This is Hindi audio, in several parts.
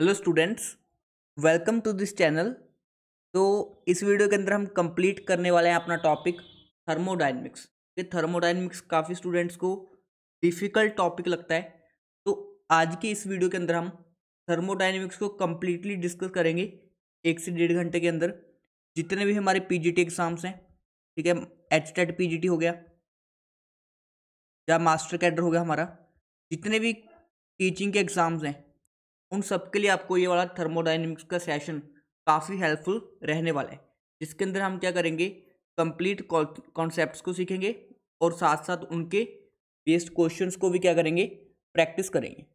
Hello students, welcome to this channel. तो इस वीडियो के अंदर हम कंप्लीट करने वाले हैं अपना टॉपिक थर्मोडायनेमिक्स। ये थर्मोडायनेमिक्स काफ़ी स्टूडेंट्स को डिफ़िकल्ट टॉपिक लगता है, तो आज के इस वीडियो के अंदर हम थर्मोडायनेमिक्स को कम्प्लीटली डिस्कस करेंगे 1 से 1.5 घंटे के अंदर। जितने भी हमारे PGT एग्ज़ाम्स हैं, ठीक है, HTET PGT हो गया या मास्टर कैडर हो गया, हमारा जितने भी टीचिंग के एग्ज़ाम्स हैं उन सब के लिए आपको ये वाला थर्मोडायनेमिक्स का सेशन काफ़ी हेल्पफुल रहने वाला है, जिसके अंदर हम क्या करेंगे, कंप्लीट कॉन्सेप्ट्स को सीखेंगे और साथ साथ उनके बेस्ड क्वेश्चंस को भी क्या करेंगे, प्रैक्टिस करेंगे।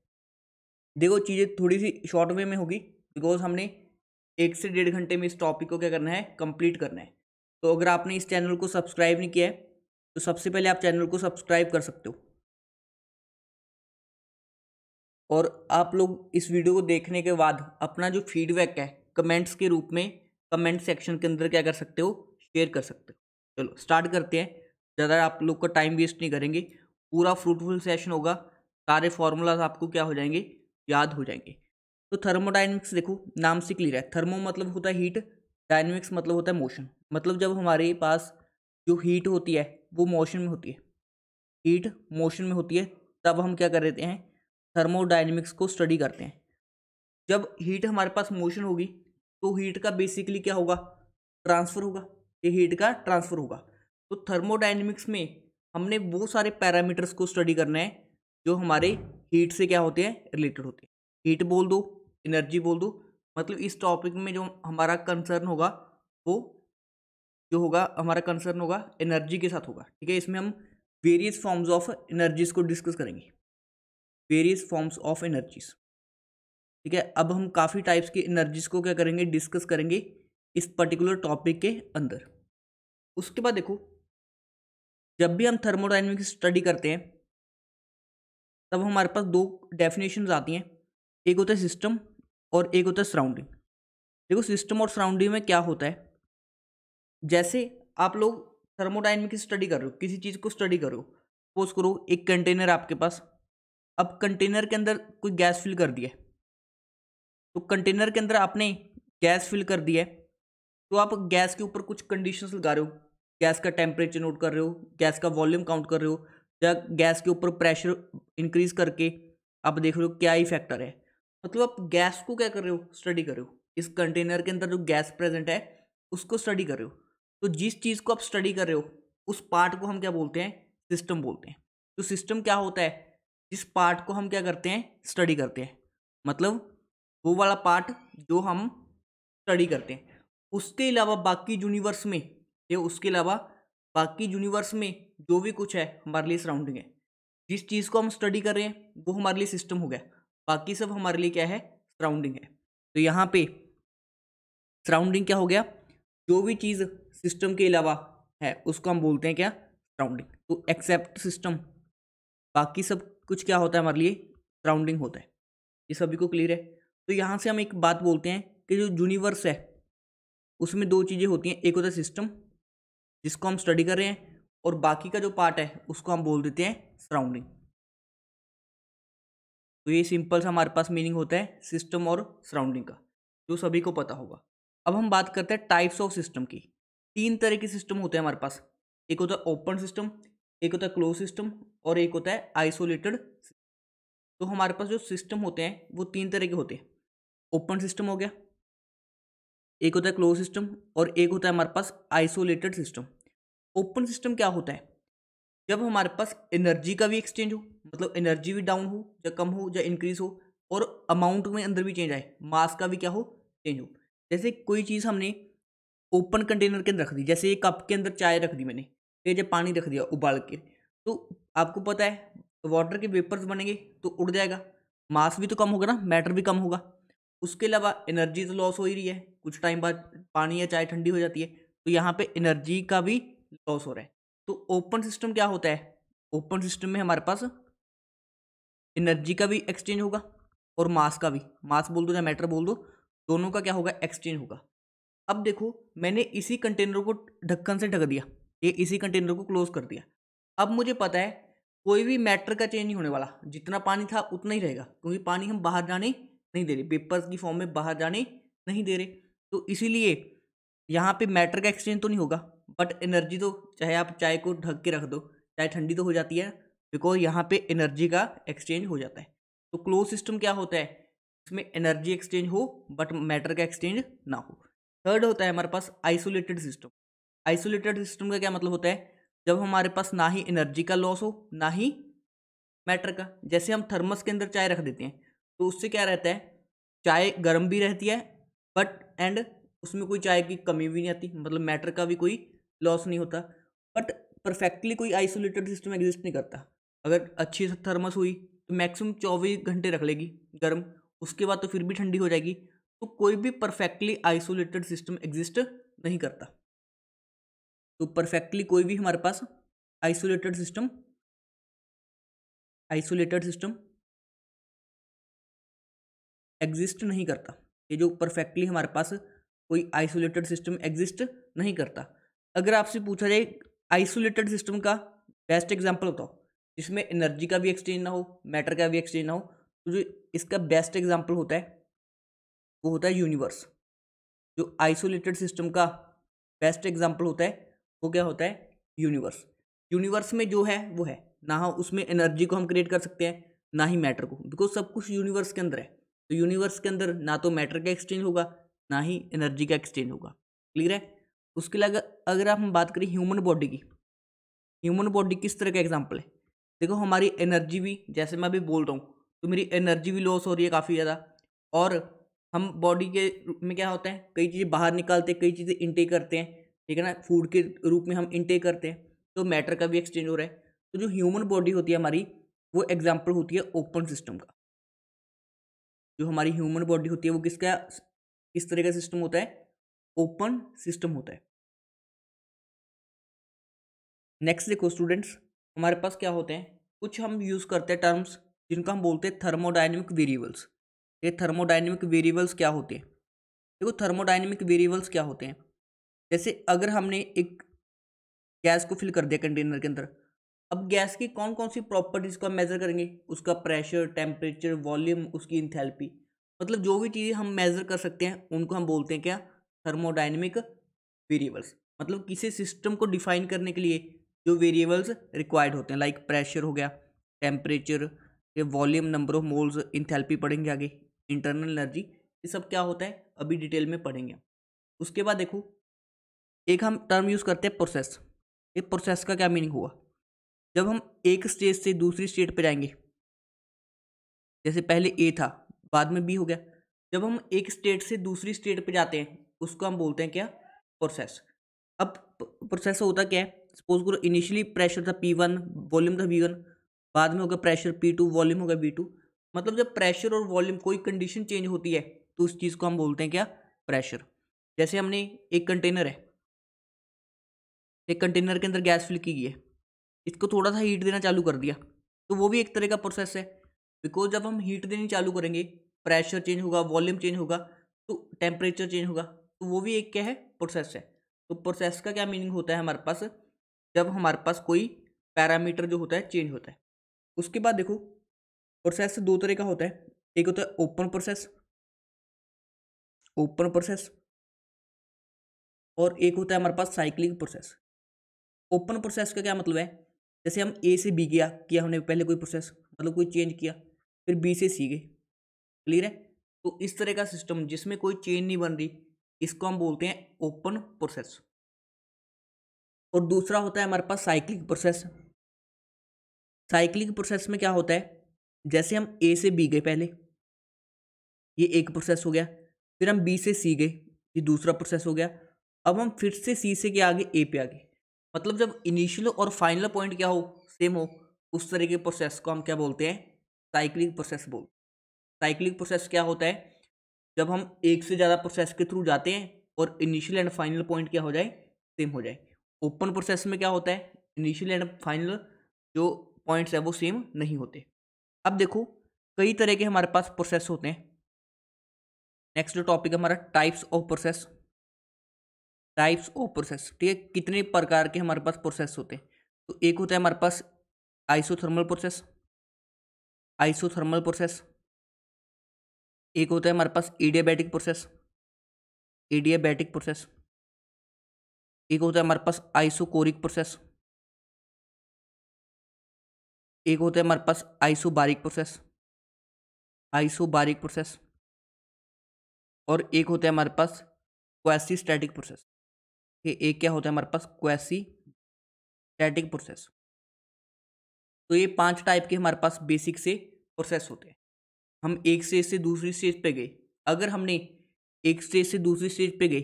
देखो, चीज़ें थोड़ी सी शॉर्ट वे में होगी बिकॉज हमने 1 से 1.5 घंटे में इस टॉपिक को क्या करना है, कंप्लीट करना है। तो अगर आपने इस चैनल को सब्सक्राइब नहीं किया है तो सबसे पहले आप चैनल को सब्सक्राइब कर सकते हो, और आप लोग इस वीडियो को देखने के बाद अपना जो फीडबैक है कमेंट्स के रूप में कमेंट सेक्शन के अंदर क्या कर सकते हो, शेयर कर सकते हो। चलो स्टार्ट करते हैं, ज़्यादा आप लोग का टाइम वेस्ट नहीं करेंगे। पूरा फ्रूटफुल सेशन होगा, सारे फार्मूलाज आपको क्या हो जाएंगे, याद हो जाएंगे। तो थर्मोडायनेमिक्स देखो, नाम से क्लियर है, थर्मो मतलब होता है हीट, डायनेमिक्स मतलब होता है मोशन। मतलब जब हमारे पास जो हीट होती है वो मोशन में होती है, हीट मोशन में होती है, तब हम क्या कर देते हैं, थर्मोडायनेमिक्स को स्टडी करते हैं। जब हीट हमारे पास मोशन होगी तो हीट का बेसिकली क्या होगा, ट्रांसफ़र होगा, ये हीट का ट्रांसफ़र होगा। तो थर्मोडायनेमिक्स में हमने वो सारे पैरामीटर्स को स्टडी करना है जो हमारे हीट से क्या होते हैं, रिलेटेड होते हैं। हीट बोल दो, एनर्जी बोल दो, मतलब इस टॉपिक में जो हमारा कंसर्न होगा वो जो होगा, हमारा कंसर्न होगा एनर्जी के साथ होगा, ठीक है। इसमें हम वेरियस फॉर्म्स ऑफ एनर्जीज़ को डिस्कस करेंगे, वेरियस फॉर्म्स ऑफ एनर्जीज, ठीक है। अब हम काफ़ी टाइप्स की एनर्जीज़ को क्या करेंगे, डिस्कस करेंगे इस पर्टिकुलर टॉपिक के अंदर। उसके बाद देखो, जब भी हम थर्मोडायनेमिक्स स्टडी करते हैं तब हमारे पास दो डेफिनेशंस आती हैं, एक होता है सिस्टम और एक होता है सराउंडिंग। देखो, सिस्टम और सराउंडिंग में क्या होता है, जैसे आप लोग थर्मोडायनेमिक्स स्टडी कर रहे हो, किसी चीज़ को स्टडी करो, सपोज करो एक कंटेनर आपके पास, अब कंटेनर के अंदर कोई गैस फिल कर दिया, तो कंटेनर के अंदर आपने गैस फिल कर दिया, तो आप गैस के ऊपर कुछ कंडीशंस लगा रहे हो, गैस का टेम्परेचर नोट कर रहे हो, गैस का वॉल्यूम काउंट कर रहे हो, या गैस के ऊपर प्रेशर इंक्रीज करके आप देख रहे हो क्या ही फैक्टर है। मतलब आप गैस को क्या कर रहे हो, स्टडी कर रहे हो, इस कंटेनर के अंदर जो गैस प्रेजेंट है उसको स्टडी कर रहे हो। तो जिस चीज़ को आप स्टडी कर रहे हो उस पार्ट को हम क्या बोलते हैं, सिस्टम बोलते हैं। तो सिस्टम क्या होता है, जिस पार्ट को हम क्या करते हैं, स्टडी करते हैं, मतलब वो वाला पार्ट जो हम स्टडी करते हैं। उसके अलावा बाकी यूनिवर्स में, ये उसके अलावा बाकी यूनिवर्स में जो भी कुछ है हमारे लिए सराउंडिंग है। जिस चीज़ को हम स्टडी कर रहे हैं वो हमारे लिए सिस्टम हो गया, बाकी सब हमारे लिए क्या है, सराउंडिंग है। तो यहाँ पे सराउंडिंग क्या हो गया, जो भी चीज़ सिस्टम के अलावा है उसको हम बोलते हैं क्या, सराउंडिंग। तो एक्सेप्ट सिस्टम, बाकी सब कुछ क्या होता है हमारे लिए, सराउंडिंग होता है। ये सभी को क्लियर है। तो यहाँ से हम एक बात बोलते हैं कि जो यूनिवर्स है उसमें दो चीज़ें होती हैं, एक होता है सिस्टम जिसको हम स्टडी कर रहे हैं, और बाकी का जो पार्ट है उसको हम बोल देते हैं सराउंडिंग। तो ये सिंपल सा हमारे पास मीनिंग होता है सिस्टम और सराउंडिंग का, जो सभी को पता होगा। अब हम बात करते हैं टाइप्स ऑफ सिस्टम की। 3 तरह के सिस्टम होते हैं हमारे पास, एक होता है ओपन सिस्टम, एक होता है क्लोज सिस्टम, और एक होता है आइसोलेटेड। तो हमारे पास जो सिस्टम होते हैं वो 3 तरह के होते हैं, ओपन सिस्टम हो गया, एक होता है क्लोज सिस्टम, और एक होता है हमारे पास आइसोलेटेड सिस्टम। ओपन सिस्टम क्या होता है, जब हमारे पास एनर्जी का भी एक्सचेंज हो, मतलब एनर्जी भी डाउन हो या कम हो या इंक्रीज हो, और अमाउंट में अंदर भी चेंज आए, मास का भी क्या हो, चेंज हो। जैसे कोई चीज़ हमने ओपन कंटेनर के अंदर रख दी, जैसे ये कप के अंदर चाय रख दी मैंने, जब पानी रख दिया उबाल के, तो आपको पता है वाटर के वेपर्स बनेंगे तो उड़ जाएगा, मास भी तो कम होगा ना, मैटर भी कम होगा। उसके अलावा एनर्जी तो लॉस हो ही रही है, कुछ टाइम बाद पानी या चाय ठंडी हो जाती है, तो यहाँ पे एनर्जी का भी लॉस हो रहा है। तो ओपन सिस्टम क्या होता है, ओपन सिस्टम में हमारे पास एनर्जी का भी एक्सचेंज होगा और मास का भी, मास बोल दो या मैटर बोल दो, दोनों का क्या होगा, एक्सचेंज होगा। अब देखो, मैंने इसी कंटेनर को ढक्कन से ढक दिया, ये इसी कंटेनर को क्लोज कर दिया, अब मुझे पता है कोई भी मैटर का चेंज नहीं होने वाला, जितना पानी था उतना ही रहेगा, क्योंकि पानी हम बाहर जाने नहीं दे रहे, पेपर्स की फॉर्म में बाहर जाने नहीं दे रहे। तो इसीलिए यहाँ पे मैटर का एक्सचेंज तो नहीं होगा, बट एनर्जी तो, चाहे आप चाय को ढक के रख दो, चाय ठंडी तो हो जाती है, बिकॉज यहाँ पे एनर्जी का एक्सचेंज हो जाता है। तो क्लोज सिस्टम क्या होता है, इसमें एनर्जी एक्सचेंज हो बट मैटर का एक्सचेंज ना हो। थर्ड होता है हमारे पास आइसोलेटेड सिस्टम। आइसोलेटेड सिस्टम का क्या मतलब होता है, जब हमारे पास ना ही एनर्जी का लॉस हो ना ही मैटर का। जैसे हम थर्मस के अंदर चाय रख देते हैं तो उससे क्या रहता है, चाय गर्म भी रहती है बट एंड उसमें कोई चाय की कमी भी नहीं आती, मतलब मैटर का भी कोई लॉस नहीं होता। बट परफेक्टली कोई आइसोलेटेड सिस्टम एग्जिस्ट नहीं करता। अगर अच्छी थर्मस हुई तो मैक्सिमम 24 घंटे रख लेगी गर्म, उसके बाद तो फिर भी ठंडी हो जाएगी। तो कोई भी परफेक्टली आइसोलेटेड सिस्टम एग्जिस्ट नहीं करता। तो परफेक्टली कोई भी हमारे पास आइसोलेटेड सिस्टम एग्जिस्ट नहीं करता। ये जो परफेक्टली हमारे पास कोई आइसोलेटेड सिस्टम एग्जिस्ट नहीं करता। अगर आपसे पूछा जाए आइसोलेटेड सिस्टम का बेस्ट एग्जांपल बताओ जिसमें एनर्जी का भी एक्सचेंज ना हो मैटर का भी एक्सचेंज ना हो, तो जो इसका बेस्ट एग्जांपल होता है वो होता है यूनिवर्स। जो आइसोलेटेड सिस्टम का बेस्ट एग्जांपल होता है वो क्या होता है, यूनिवर्स। यूनिवर्स में जो है वो है ना, उसमें एनर्जी को हम क्रिएट कर सकते हैं ना ही मैटर को, बिकॉज सब कुछ यूनिवर्स के अंदर है। तो यूनिवर्स के अंदर ना तो मैटर का एक्सचेंज होगा ना ही एनर्जी का एक्सचेंज होगा, क्लियर है। उसके अलावा अगर आप हम बात करें ह्यूमन बॉडी की, ह्यूमन बॉडी किस तरह का एग्जांपल है, देखो हमारी एनर्जी भी, जैसे मैं अभी बोल रहा हूँ तो मेरी एनर्जी भी लॉस हो रही है काफ़ी ज़्यादा, और हम बॉडी के में क्या होता है, कई चीज़ें बाहर निकालते हैं, कई चीज़ें इनटेक करते हैं, ठीक है ना, फूड के रूप में हम इनटेक करते हैं, तो मैटर का भी एक्सचेंज हो रहा है। तो जो ह्यूमन बॉडी होती है हमारी, वो एग्जाम्पल होती है ओपन सिस्टम का। जो हमारी ह्यूमन बॉडी होती है वो किसका, किस तरह का सिस्टम होता है, ओपन सिस्टम होता है। नेक्स्ट देखो स्टूडेंट्स, हमारे पास क्या होते हैं, कुछ हम यूज़ करते हैं टर्म्स जिनका हम बोलते हैं थर्मोडायनेमिक वेरिएबल्स। ये थर्मोडायनेमिक वेरिएबल्स क्या होते हैं, देखो थर्मोडायनेमिक वेरिएबल्स क्या होते हैं। जैसे अगर हमने एक गैस को फिल कर दिया कंटेनर के अंदर, अब गैस की कौन कौन सी प्रॉपर्टीज़ को हम मेज़र करेंगे, उसका प्रेशर, टेम्परेचर, वॉल्यूम, उसकी इंथैल्पी, मतलब जो भी चीज़ें हम मेज़र कर सकते हैं उनको हम बोलते हैं क्या, थर्मोडायनेमिक वेरिएबल्स। मतलब किसी सिस्टम को डिफाइन करने के लिए जो वेरिएबल्स रिक्वायर्ड होते हैं, लाइक प्रेशर हो गया, temperature, volume, number of moles, enthalpy पढ़ेंगे आगे, इंटरनल एनर्जी, ये सब क्या होता है अभी डिटेल में पढ़ेंगे। उसके बाद देखो एक हम टर्म यूज़ करते हैं प्रोसेस। ये प्रोसेस का क्या मीनिंग हुआ, जब हम एक स्टेज से दूसरी स्टेज पर जाएंगे, जैसे पहले ए था बाद में बी हो गया, जब हम एक स्टेट से दूसरी स्टेट पे जाते हैं उसको हम बोलते हैं क्या, प्रोसेस। अब प्रोसेस होता क्या है, सपोज करो इनिशियली प्रेशर था P1, वॉल्यूम था V1, बाद में होगा प्रेशर P2, वॉल्यूम होगा V2, मतलब जब प्रेशर और वॉल्यूम कोई कंडीशन चेंज होती है तो उस चीज़ को हम बोलते हैं क्या, प्रेशर। जैसे हमने एक कंटेनर है, एक कंटेनर के अंदर गैस फिल की गई है, इसको थोड़ा सा हीट देना चालू कर दिया, तो वो भी एक तरह का प्रोसेस है, बिकॉज जब हम हीट देनी चालू करेंगे प्रेशर चेंज होगा, वॉल्यूम चेंज होगा, तो टेम्परेचर चेंज होगा, तो वो भी एक क्या है, प्रोसेस है। तो प्रोसेस का क्या मीनिंग होता है हमारे पास, जब हमारे पास कोई पैरामीटर जो होता है चेंज होता है। उसके बाद देखो प्रोसेस दो तरह का होता है, एक होता है ओपन प्रोसेस और एक होता है हमारे पास साइक्लिक प्रोसेस। ओपन प्रोसेस का क्या मतलब है, जैसे हम ए से बी किया हमने पहले कोई प्रोसेस, मतलब कोई चेंज किया, फिर बी से सी गए, क्लियर है। तो इस तरह का सिस्टम जिसमें कोई चेंज नहीं बन रही, इसको हम बोलते हैं ओपन प्रोसेस। और दूसरा होता है हमारे पास साइक्लिक प्रोसेस। साइक्लिक प्रोसेस में क्या होता है, जैसे हम ए से बी गए पहले, ये एक प्रोसेस हो गया, फिर हम बी से सी गए, ये दूसरा प्रोसेस हो गया, अब हम फिर से सी से क्या आगे, ए पे आ गए, मतलब जब इनिशियल और फाइनल पॉइंट क्या हो, सेम हो, उस तरह के प्रोसेस को हम क्या बोलते हैं, साइक्लिक प्रोसेस बोलते हैं। साइक्लिक प्रोसेस क्या होता है, जब हम एक से ज़्यादा प्रोसेस के थ्रू जाते हैं और इनिशियल एंड फाइनल पॉइंट क्या हो जाए, सेम हो जाए। ओपन प्रोसेस में क्या होता है, इनिशियल एंड फाइनल जो पॉइंट्स है वो सेम नहीं होते। अब देखो कई तरह के हमारे पास प्रोसेस होते हैं। नेक्स्ट जो टॉपिक हमारा टाइप्स ऑफ प्रोसेस, ठीक है, कितने प्रकार के हमारे पास प्रोसेस होते हैं। तो एक होता है हमारे पास आइसोथर्मल प्रोसेस। एक होता है हमारे पास एडियाबैटिक प्रोसेस, एडियाबैटिक प्रोसेस। एक होता है हमारे पास आइसोकोरिक प्रोसेस, एक होता है हमारे पास आइसोबारिक प्रोसेस, आइसोबारिक प्रोसेस। और एक होता है हमारे पास क्वासी स्टैटिक प्रोसेस। एक क्या होता है हमारे पास क्वासी स्टैटिक प्रोसेस। तो ये 5 टाइप के हमारे पास बेसिक से प्रोसेस होते हैं। हम एक स्टेज से दूसरी स्टेज पे गए, अगर हमने एक स्टेज से दूसरी स्टेज पे गए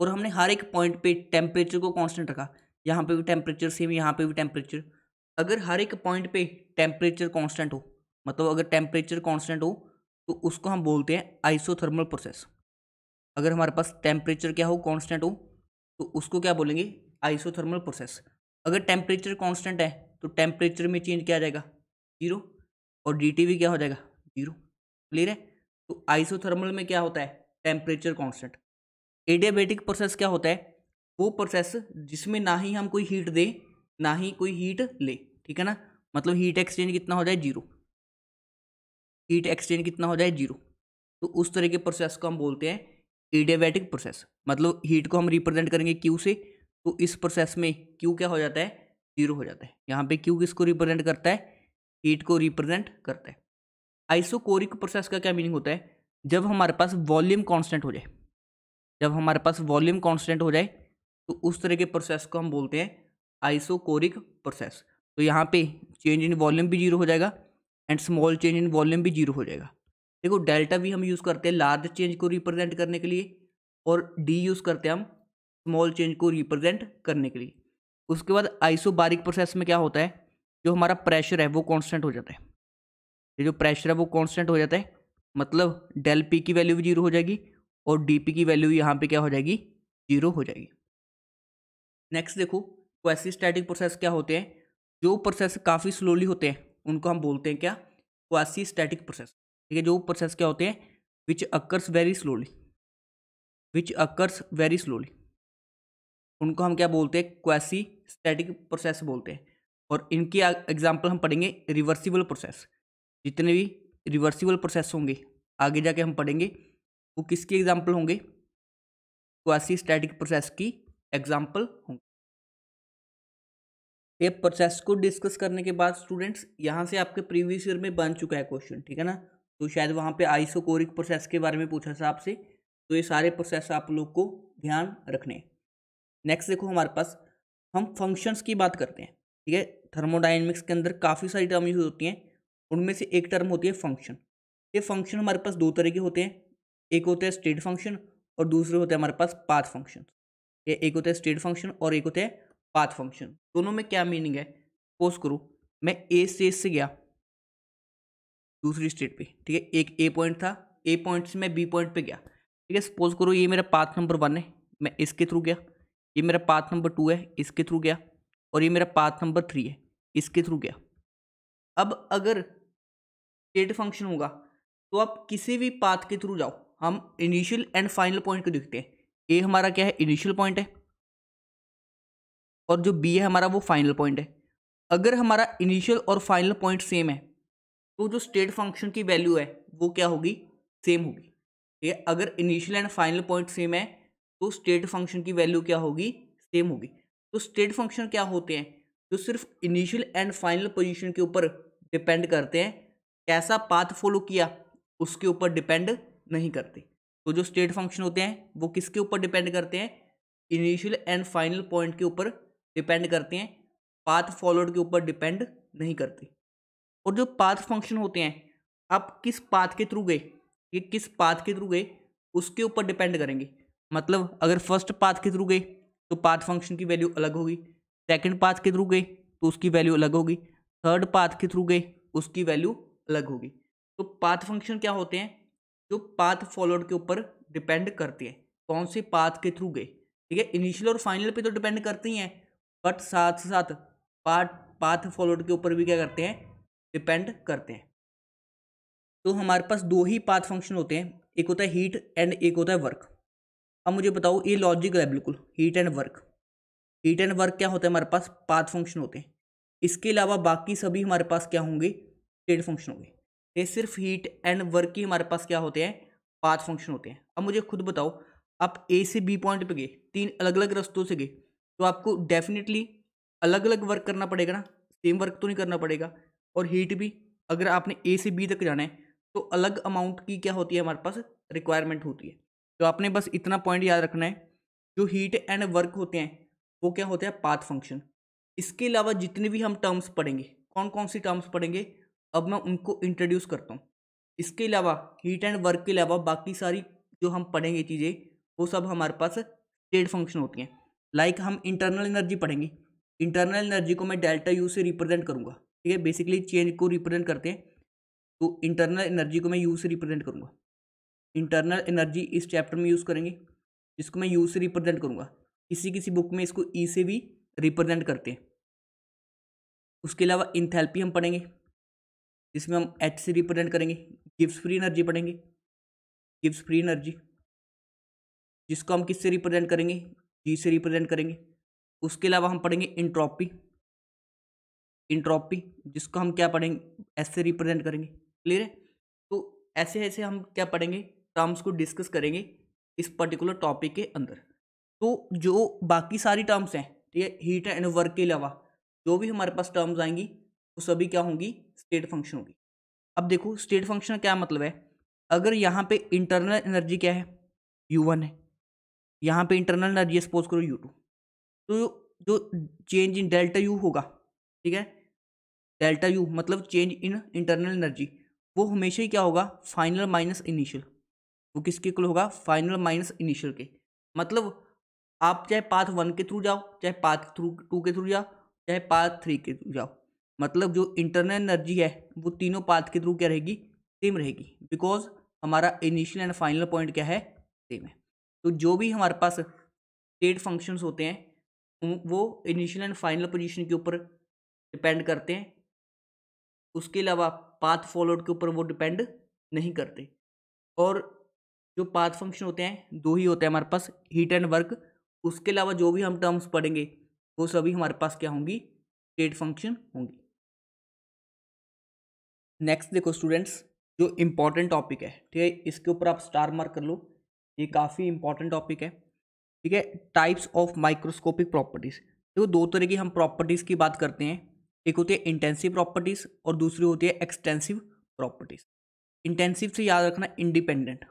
और हमने हर एक पॉइंट पे टेम्परेचर को कांस्टेंट रखा, यहाँ पे भी टेम्परेचर सेम, यहाँ पे भी टेम्परेचर, अगर हर एक पॉइंट पे टेम्परेचर कांस्टेंट हो, मतलब अगर टेम्परेचर कांस्टेंट हो तो उसको हम बोलते हैं आइसोथर्मल प्रोसेस। अगर हमारे पास टेम्परेचर क्या हो, कांस्टेंट हो, तो उसको क्या बोलेंगे, आइसोथर्मल प्रोसेस। अगर टेम्परेचर कांस्टेंट है तो टेम्परेचर में चेंज क्या आ जाएगा, जीरो, और डीटीवी क्या हो जाएगा, जीरो। क्लियर है। तो आइसोथर्मल में क्या होता है, टेम्परेचर कांस्टेंट। एडियाबैटिक प्रोसेस क्या होता है, वो प्रोसेस जिसमें ना ही हम कोई हीट दे ना ही कोई हीट ले, ठीक है ना, मतलब हीट एक्सचेंज कितना हो जाए, जीरो, हीट एक्सचेंज कितना हो जाए, जीरो। तो उस तरह के प्रोसेस को हम बोलते हैं एडियाबैटिक प्रोसेस, मतलब हीट को हम रिप्रेजेंट करेंगे क्यू से, तो इस प्रोसेस में क्यू क्या हो जाता है, जीरो हो जाता है। यहाँ पे क्यू किसको रिप्रेजेंट करता है, हीट को रिप्रेजेंट करता है। आइसोकोरिक प्रोसेस का क्या मीनिंग होता है, जब हमारे पास वॉल्यूम कांस्टेंट हो जाए, जब हमारे पास वॉल्यूम कांस्टेंट हो जाए तो उस तरह के प्रोसेस को हम बोलते हैं आइसोकोरिक प्रोसेस। तो यहाँ पे चेंज इन वॉल्यूम भी जीरो हो जाएगा and small change in volume भी जीरो हो जाएगा। देखो डेल्टा भी हम यूज़ करते हैं लार्ज चेंज को रिप्रेजेंट करने के लिए और डी यूज़ करते हैं हम स्मॉल चेंज को रिप्रेजेंट करने के लिए। उसके बाद आइसोबारिक प्रोसेस में क्या होता है, जो हमारा प्रेशर है वो कांस्टेंट हो जाता है, ये जो प्रेशर है वो कांस्टेंट हो जाता है, मतलब डेल पी की वैल्यू भी जीरो हो जाएगी और डी पी की वैल्यू यहाँ पे क्या हो जाएगी, जीरो हो जाएगी। नेक्स्ट देखो क्वासी स्टैटिक प्रोसेस क्या होते हैं, जो प्रोसेस काफ़ी स्लोली होते हैं उनको हम बोलते हैं क्या, क्वासी स्टैटिक प्रोसेस। ठीक है, जो प्रोसेस क्या होते हैं which occurs very slowly, which occurs very slowly, उनको हम क्या बोलते हैं, क्वासी स्टैटिक प्रोसेस बोलते हैं। और इनकी एग्जाम्पल हम पढ़ेंगे रिवर्सिबल प्रोसेस। जितने भी रिवर्सिबल प्रोसेस होंगे आगे जाके हम पढ़ेंगे, वो किसकी एग्जाम्पल होंगे, क्वासी स्टैटिक प्रोसेस की एग्जाम्पल होंगे। ये प्रोसेस को डिस्कस करने के बाद स्टूडेंट्स यहाँ से आपके प्रीवियस ईयर में बन चुका है क्वेश्चन, ठीक है ना, तो शायद वहाँ पे आइसोकोरिक प्रोसेस के बारे में पूछा था आपसे, तो ये सारे प्रोसेस आप लोग को ध्यान रखने हैं। नेक्स्ट देखो हमारे पास हम फंक्शंस की बात करते हैं। ठीक है, थर्मोडायनेमिक्स के अंदर काफ़ी सारी टर्म यूज होती हैं, उनमें से एक टर्म होती है फंक्शन। ये फंक्शन हमारे पास दो तरह के होते हैं, एक होता है स्टेट फंक्शन और दूसरे होते हैं हमारे पास पाथ फंक्शन। ये एक होता है स्टेट फंक्शन और एक होता है पाथ फंक्शन। दोनों में क्या मीनिंग है, सपोज करो मैं ए स्टेज से गया दूसरी स्टेट पे, ठीक है, एक ए पॉइंट था, ए पॉइंट से मैं बी पॉइंट पे गया, ठीक है, सपोज करो ये मेरा पाथ नंबर 1 है, मैं इसके थ्रू गया, ये मेरा पाथ नंबर 2 है, इसके थ्रू गया, और ये मेरा पाथ नंबर 3 है, इसके थ्रू गया। अब अगर स्टेट फंक्शन होगा तो आप किसी भी पाथ के थ्रू जाओ, हम इनिशियल एंड फाइनल पॉइंट को देखते हैं। ए हमारा क्या है, इनिशियल पॉइंट है, और जो बी है हमारा वो फाइनल पॉइंट है। अगर हमारा इनिशियल और फाइनल पॉइंट सेम है तो जो स्टेट फंक्शन की वैल्यू है वो क्या होगी, सेम होगी। ये अगर initial and final point same है तो स्टेट फंक्शन की वैल्यू क्या होगी, सेम होगी। तो स्टेट फंक्शन क्या होते हैं, जो सिर्फ इनिशियल एंड फाइनल पोजीशन के ऊपर डिपेंड करते हैं, कैसा पाथ फॉलो किया उसके ऊपर डिपेंड नहीं करते। तो जो स्टेट फंक्शन होते हैं वो किसके ऊपर डिपेंड करते हैं, इनिशियल एंड फाइनल पॉइंट के ऊपर डिपेंड करते हैं, पाथ फॉलोड के ऊपर डिपेंड नहीं करते। और जो पाथ फंक्शन होते हैं, आप किस पाथ के थ्रू गए, ये किस पाथ के थ्रू गए उसके ऊपर डिपेंड करेंगे। मतलब अगर फर्स्ट पाथ के थ्रू गए तो पाथ फंक्शन की वैल्यू अलग होगी, सेकंड पाथ के थ्रू गए तो उसकी वैल्यू अलग होगी, थर्ड पाथ के थ्रू गए उसकी वैल्यू अलग होगी। तो पाथ फंक्शन क्या होते हैं, जो पाथ फॉलोड के ऊपर डिपेंड करते हैं, कौन से पाथ के थ्रू गए। ठीक है, इनिशियल और फाइनल पे तो डिपेंड करते ही हैं, बट साथ साथ पाथ फॉलोड के ऊपर भी क्या करते हैं, डिपेंड करते हैं। तो हमारे पास 2 ही पाथ फंक्शन होते हैं, एक होता है हीट एंड एक होता है वर्क। अब मुझे बताओ ये लॉजिकल है बिल्कुल, heat and work. Heat and work क्या होता है, हमारे पास पाथ फंक्शन होते हैं। इसके अलावा बाकी सभी हमारे पास क्या होंगे, स्टेट फंक्शन होंगे। ये सिर्फ हीट एंड वर्क ही हमारे पास क्या होते हैं, पांच फंक्शन होते हैं। अब मुझे खुद बताओ, आप ए से बी पॉइंट पे गए, तीन अलग अलग रास्तों से गए, तो आपको डेफिनेटली अलग अलग वर्क करना पड़ेगा ना, सेम वर्क तो नहीं करना पड़ेगा। और हीट भी, अगर आपने ए से बी तक जाना है तो अलग अमाउंट की क्या होती है हमारे पास रिक्वायरमेंट होती है। तो आपने बस इतना पॉइंट याद रखना है, जो हीट एंड वर्क होते हैं वो क्या होते हैं, पाथ फंक्शन। इसके अलावा जितने भी हम टर्म्स पढ़ेंगे, कौन कौन सी टर्म्स पढ़ेंगे, अब मैं उनको इंट्रोड्यूस करता हूँ। इसके अलावा हीट एंड वर्क के अलावा बाकी सारी जो हम पढ़ेंगे चीज़ें वो सब हमारे पास स्टेट फंक्शन होती हैं। लाइक हम इंटरनल एनर्जी पढ़ेंगे, इंटरनल एनर्जी को मैं डेल्टा यू से रिप्रेजेंट करूँगा, ठीक है, बेसिकली चेंज को रिप्रेजेंट करते हैं, तो इंटरनल एनर्जी को मैं यू से रिप्रेजेंट करूँगा। इंटरनल एनर्जी इस चैप्टर में यूज़ करेंगे, इसको मैं यू से रिप्रेजेंट करूँगा, किसी किसी बुक में इसको ई से भी रिप्रेजेंट करते हैं। उसके अलावा इंथैल्पी हम पढ़ेंगे, इसमें हम एच से रिप्रेजेंट करेंगे। गिब्स फ्री एनर्जी पढ़ेंगे, गिब्स फ्री एनर्जी जिसको हम किससे रिप्रेजेंट करेंगे, जी से रिप्रेजेंट करेंगे। उसके अलावा हम पढ़ेंगे इंट्रोपी, इंट्रोपी जिसको हम क्या पढ़ेंगे, एस से रिप्रेजेंट करेंगे। क्लियर है? तो ऐसे ऐसे हम क्या पढ़ेंगे, टर्म्स को डिस्कस करेंगे इस पर्टिकुलर टॉपिक के अंदर। तो जो बाकी सारी टर्म्स हैं, ठीक है, हीट एंड वर्क के अलावा जो भी हमारे पास टर्म्स आएंगी वो सभी क्या होंगी, स्टेट फंक्शन होगी। अब देखो स्टेट फंक्शन क्या मतलब है। अगर यहाँ पे इंटरनल एनर्जी क्या है, U1 है, यहाँ पे इंटरनल एनर्जी सपोज करो U2, तो जो चेंज इन डेल्टा U होगा, ठीक है, डेल्टा U मतलब चेंज इन इंटरनल एनर्जी, वो हमेशा ही क्या होगा, फाइनल माइनस इनिशियल। वो किसके इक्वल होगा, फाइनल माइनस इनिशियल के। मतलब आप चाहे पाथ 1 के थ्रू जाओ, चाहे पाथ 2 के थ्रू जाओ, चाहे पाथ 3 के थ्रू जाओ, मतलब जो इंटरनल एनर्जी है वो तीनों पाथ के थ्रू क्या रहेगी, सेम रहेगी, बिकॉज हमारा इनिशियल एंड फाइनल पॉइंट क्या है, सेम है। तो जो भी हमारे पास स्टेट फंक्शंस होते हैं वो इनिशियल एंड फाइनल पोजीशन के ऊपर डिपेंड करते हैं, उसके अलावा पाथ फॉलोड के ऊपर वो डिपेंड नहीं करते। और जो पाथ फंक्शन होते हैं दो ही होते हैं हमारे पास, हीट एंड वर्क। उसके अलावा जो भी हम टर्म्स पढ़ेंगे वो सभी हमारे पास क्या होंगी, स्टेट फंक्शन होंगी। नेक्स्ट देखो स्टूडेंट्स, जो इम्पॉर्टेंट टॉपिक है, ठीक है, इसके ऊपर आप स्टार मार्क कर लो, ये काफ़ी इंपॉर्टेंट टॉपिक है, ठीक है। Types of microscopic properties. देखो दो तरह की हम प्रॉपर्टीज़ की बात करते हैं, एक होती है इंटेंसिव प्रॉपर्टीज़ और दूसरी होती है एक्सटेंसिव प्रॉपर्टीज़। इंटेंसिव से याद रखना इंडिपेंडेंट।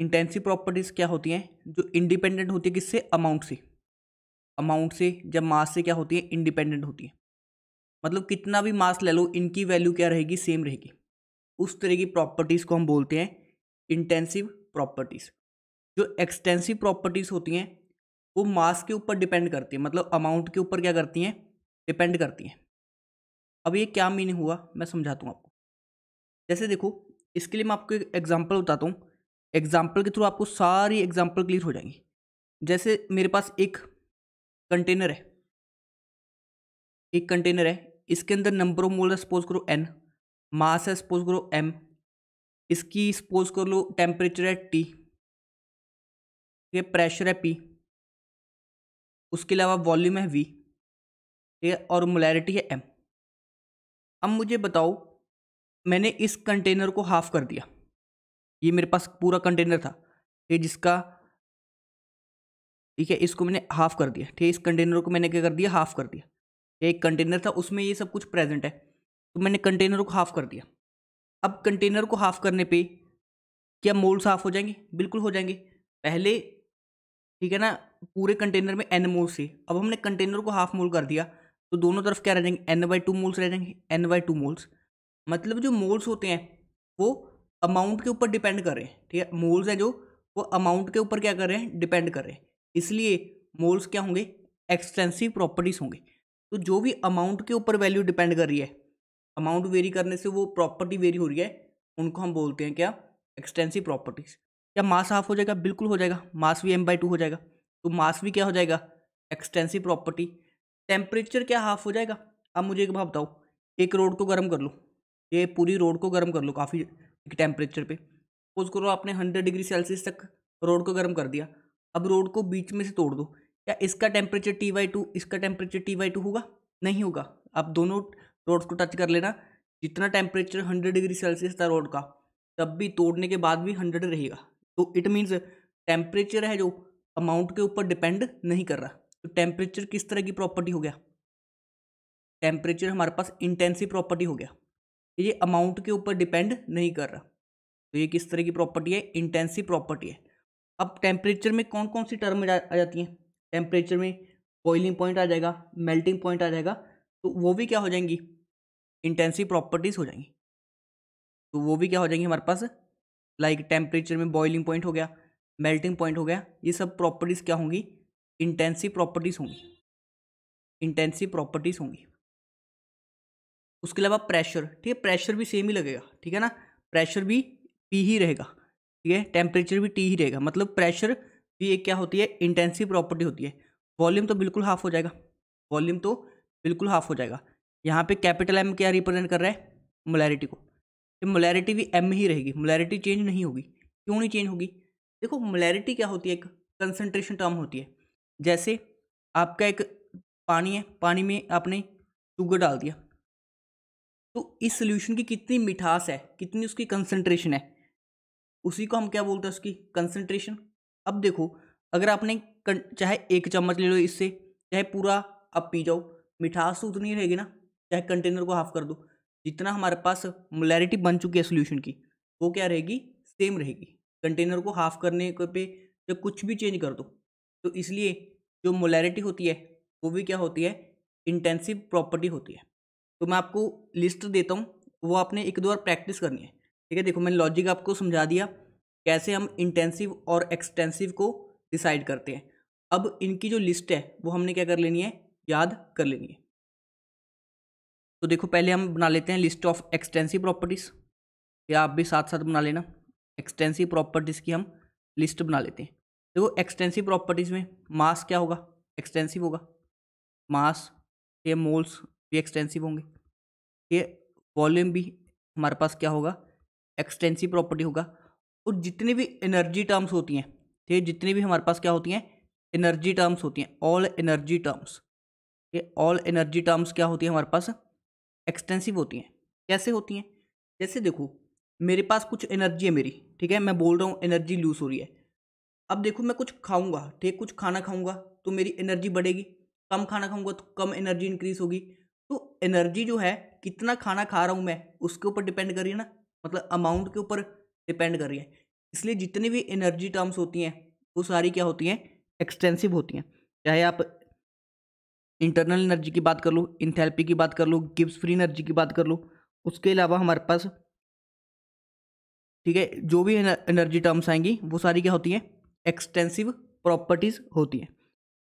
इंटेंसिव प्रॉपर्टीज़ क्या होती हैं, जो इंडिपेंडेंट होती है किससे, अमाउंट से। अमाउंट से जब मास से क्या होती है, इंडिपेंडेंट होती है, मतलब कितना भी मास ले लो इनकी वैल्यू क्या रहेगी, सेम रहेगी। उस तरह की प्रॉपर्टीज़ को हम बोलते हैं इंटेंसिव प्रॉपर्टीज़। जो एक्सटेंसिव प्रॉपर्टीज़ होती हैं वो मास के ऊपर डिपेंड करती है, मतलब अमाउंट के ऊपर क्या करती हैं, डिपेंड करती हैं। अब ये क्या मीनिंग हुआ मैं समझाता हूँ आपको। जैसे देखो, इसके लिए मैं आपको एक एग्जाम्पल बताता हूँ, एग्जाम्पल के थ्रू आपको सारी एग्जाम्पल क्लियर हो जाएंगी। जैसे मेरे पास एक कंटेनर है, एक कंटेनर है, इसके अंदर नंबर ऑफ मोल है सपोज करो n, मास है सपोज करो m, इसकी सपोज कर लो टेम्परेचर है T, ये प्रेशर है P, उसके अलावा वॉल्यूम है V, ये और मोलैरिटी है m। अब मुझे बताओ, मैंने इस कंटेनर को हाफ कर दिया, ये मेरे पास पूरा कंटेनर था, ये जिसका, ठीक है, इसको मैंने हाफ कर दिया, ठीक है, इस कंटेनर को मैंने क्या कर दिया, हाफ कर दिया। एक कंटेनर था उसमें ये सब कुछ प्रेजेंट है, तो मैंने कंटेनर को हाफ़ कर दिया। अब कंटेनर को हाफ़ करने पे क्या मोल्स हाफ हो जाएंगे, बिल्कुल हो जाएंगे, पहले, ठीक है ना, पूरे कंटेनर में n मोल्स थे। अब हमने कंटेनर को हाफ मोल कर दिया तो दोनों तरफ क्या रह जाएंगे, n/2 मोल्स रह जाएंगे, n/2 मोल्स। मतलब जो मोल्स होते हैं वो अमाउंट के ऊपर डिपेंड कर रहे हैं, ठीक है, मोल्स हैं जो वो अमाउंट के ऊपर क्या कर रहे हैं, डिपेंड कर रहे हैं, इसलिए मोल्स क्या होंगे, एक्सटेंसिव प्रॉपर्टीज़ होंगे। तो जो भी अमाउंट के ऊपर वैल्यू डिपेंड कर रही है, अमाउंट वेरी करने से वो प्रॉपर्टी वेरी हो रही है, उनको हम बोलते हैं क्या, एक्सटेंसिव प्रॉपर्टीज़। क्या मास हाफ हो जाएगा, बिल्कुल हो जाएगा, मास भी m/2 हो जाएगा, तो मास भी क्या हो जाएगा, एक्सटेंसिव प्रॉपर्टी। टेम्परेचर क्या हाफ हो जाएगा। अब मुझे एक बात बताओ, एक रोड को गर्म कर लो, ये पूरी रोड को गर्म कर लो काफ़ी टेम्परेचर पे, सपोज करो आपने 100 डिग्री सेल्सियस तक रोड को गर्म कर दिया। अब रोड को बीच में से तोड़ दो, क्या इसका टेम्परेचर T/2, इसका टेम्परेचर T/2 होगा, नहीं होगा। आप दोनों रोड्स को टच कर लेना, जितना टेम्परेचर 100 डिग्री सेल्सियस था रोड का तब भी तोड़ने के बाद भी 100 रहेगा। तो इट मीन्स टेम्परेचर है जो अमाउंट के ऊपर डिपेंड नहीं कर रहा। तो टेम्परेचर किस तरह की प्रॉपर्टी हो गया, टेम्परेचर हमारे पास इंटेंसिव प्रॉपर्टी हो गया। ये अमाउंट के ऊपर डिपेंड नहीं कर रहा, तो ये किस तरह की प्रॉपर्टी है, इंटेंसिव प्रॉपर्टी है। अब टेम्परेचर में कौन कौन सी टर्म आ जाती हैं, टेम्परेचर में बॉइलिंग पॉइंट आ जाएगा, मेल्टिंग पॉइंट आ जाएगा, तो वो भी क्या हो जाएंगी, इंटेंसिव प्रॉपर्टीज हो जाएंगी। तो वो भी क्या हो जाएंगी हमारे पास, लाइक टेम्परेचर में बॉइलिंग पॉइंट हो गया, मेल्टिंग पॉइंट हो गया, ये सब प्रॉपर्टीज़ क्या होंगी, इंटेंसिव प्रॉपर्टीज़ होंगी, इंटेंसिव प्रॉपर्टीज़ होंगी। उसके अलावा प्रेशर, ठीक है, प्रेशर भी सेम ही लगेगा, ठीक है ना, प्रेशर भी पी ही रहेगा, ठीक है, टेम्परेचर भी टी ही रहेगा, मतलब प्रेशर भी एक क्या होती है, इंटेंसिव प्रॉपर्टी होती है। वॉल्यूम तो बिल्कुल हाफ हो जाएगा, वॉल्यूम तो बिल्कुल हाफ हो जाएगा। यहाँ पे कैपिटल एम क्या रिप्रेजेंट कर रहा है, मोलैरिटी को, मोलैरिटी भी एम ही रहेगी, मोलैरिटी चेंज नहीं होगी। क्यों नहीं चेंज होगी, देखो मोलैरिटी क्या होती है, एक कंसंट्रेशन टर्म होती है। जैसे आपका एक पानी है, पानी में आपने शुगर डाल दिया, तो इस सॉल्यूशन की कितनी मिठास है, कितनी उसकी कंसंट्रेशन है, उसी को हम क्या बोलते हैं, उसकी कंसंट्रेशन। अब देखो अगर आपने चाहे एक चम्मच ले लो इससे, चाहे पूरा आप पी जाओ, मिठास तो उतनी रहेगी ना, चाहे कंटेनर को हाफ कर दो, जितना हमारे पास मोलैरिटी बन चुकी है सॉल्यूशन की, वो क्या रहेगी, सेम रहेगी। कंटेनर को हाफ करने पे जब कुछ भी चेंज कर दो, तो इसलिए जो मोलैरिटी होती है वो भी क्या होती है, इंटेंसिव प्रॉपर्टी होती है। तो मैं आपको लिस्ट देता हूँ, वो आपने एक दो बार प्रैक्टिस करनी है, ठीक है। देखो मैंने लॉजिक आपको समझा दिया कैसे हम इंटेंसिव और एक्सटेंसिव को डिसाइड करते हैं। अब इनकी जो लिस्ट है वो हमने क्या कर लेनी है, याद कर लेनी है। तो देखो पहले हम बना लेते हैं लिस्ट ऑफ एक्सटेंसिव प्रॉपर्टीज़, या आप भी साथ साथ बना लेना। एक्सटेंसिव प्रॉपर्टीज़ की हम लिस्ट बना लेते हैं। देखो एक्सटेंसिव प्रॉपर्टीज़ में मास क्या होगा, एक्सटेंसिव होगा, मास या मोल्स भी एक्सटेंसिव होंगे, ये वॉल्यूम भी हमारे पास क्या होगा, एक्सटेंसिव प्रॉपर्टी होगा। और जितनी भी एनर्जी टर्म्स होती हैं, ये जितनी भी हमारे पास क्या होती हैं, एनर्जी टर्म्स होती हैं, ऑल एनर्जी टर्म्स, ये ऑल एनर्जी टर्म्स क्या होती है हमारे पास, एक्सटेंसिव होती हैं। कैसे होती हैं, जैसे देखो मेरे पास कुछ एनर्जी है मेरी, ठीक है, मैं बोल रहा हूँ एनर्जी लूज हो रही है। अब देखो मैं कुछ खाऊंगा, ठीक, कुछ खाना खाऊंगा तो मेरी एनर्जी बढ़ेगी, कम खाना खाऊंगा तो कम एनर्जी इंक्रीज होगी। तो एनर्जी जो है कितना खाना खा रहा हूँ मैं, उसके ऊपर डिपेंड कर रही है ना, मतलब अमाउंट के ऊपर डिपेंड कर रही है। इसलिए जितनी भी एनर्जी टर्म्स होती हैं वो सारी क्या होती हैं, एक्सटेंसिव होती हैं। चाहे आप इंटरनल एनर्जी की बात कर लो, इंथैल्पी की बात कर लो, गिब्स फ्री एनर्जी की बात कर लो, उसके अलावा हमारे पास, ठीक है, जो भी एनर्जी टर्म्स आएंगी वो सारी क्या होती हैं, एक्सटेंसिव प्रॉपर्टीज़ होती हैं।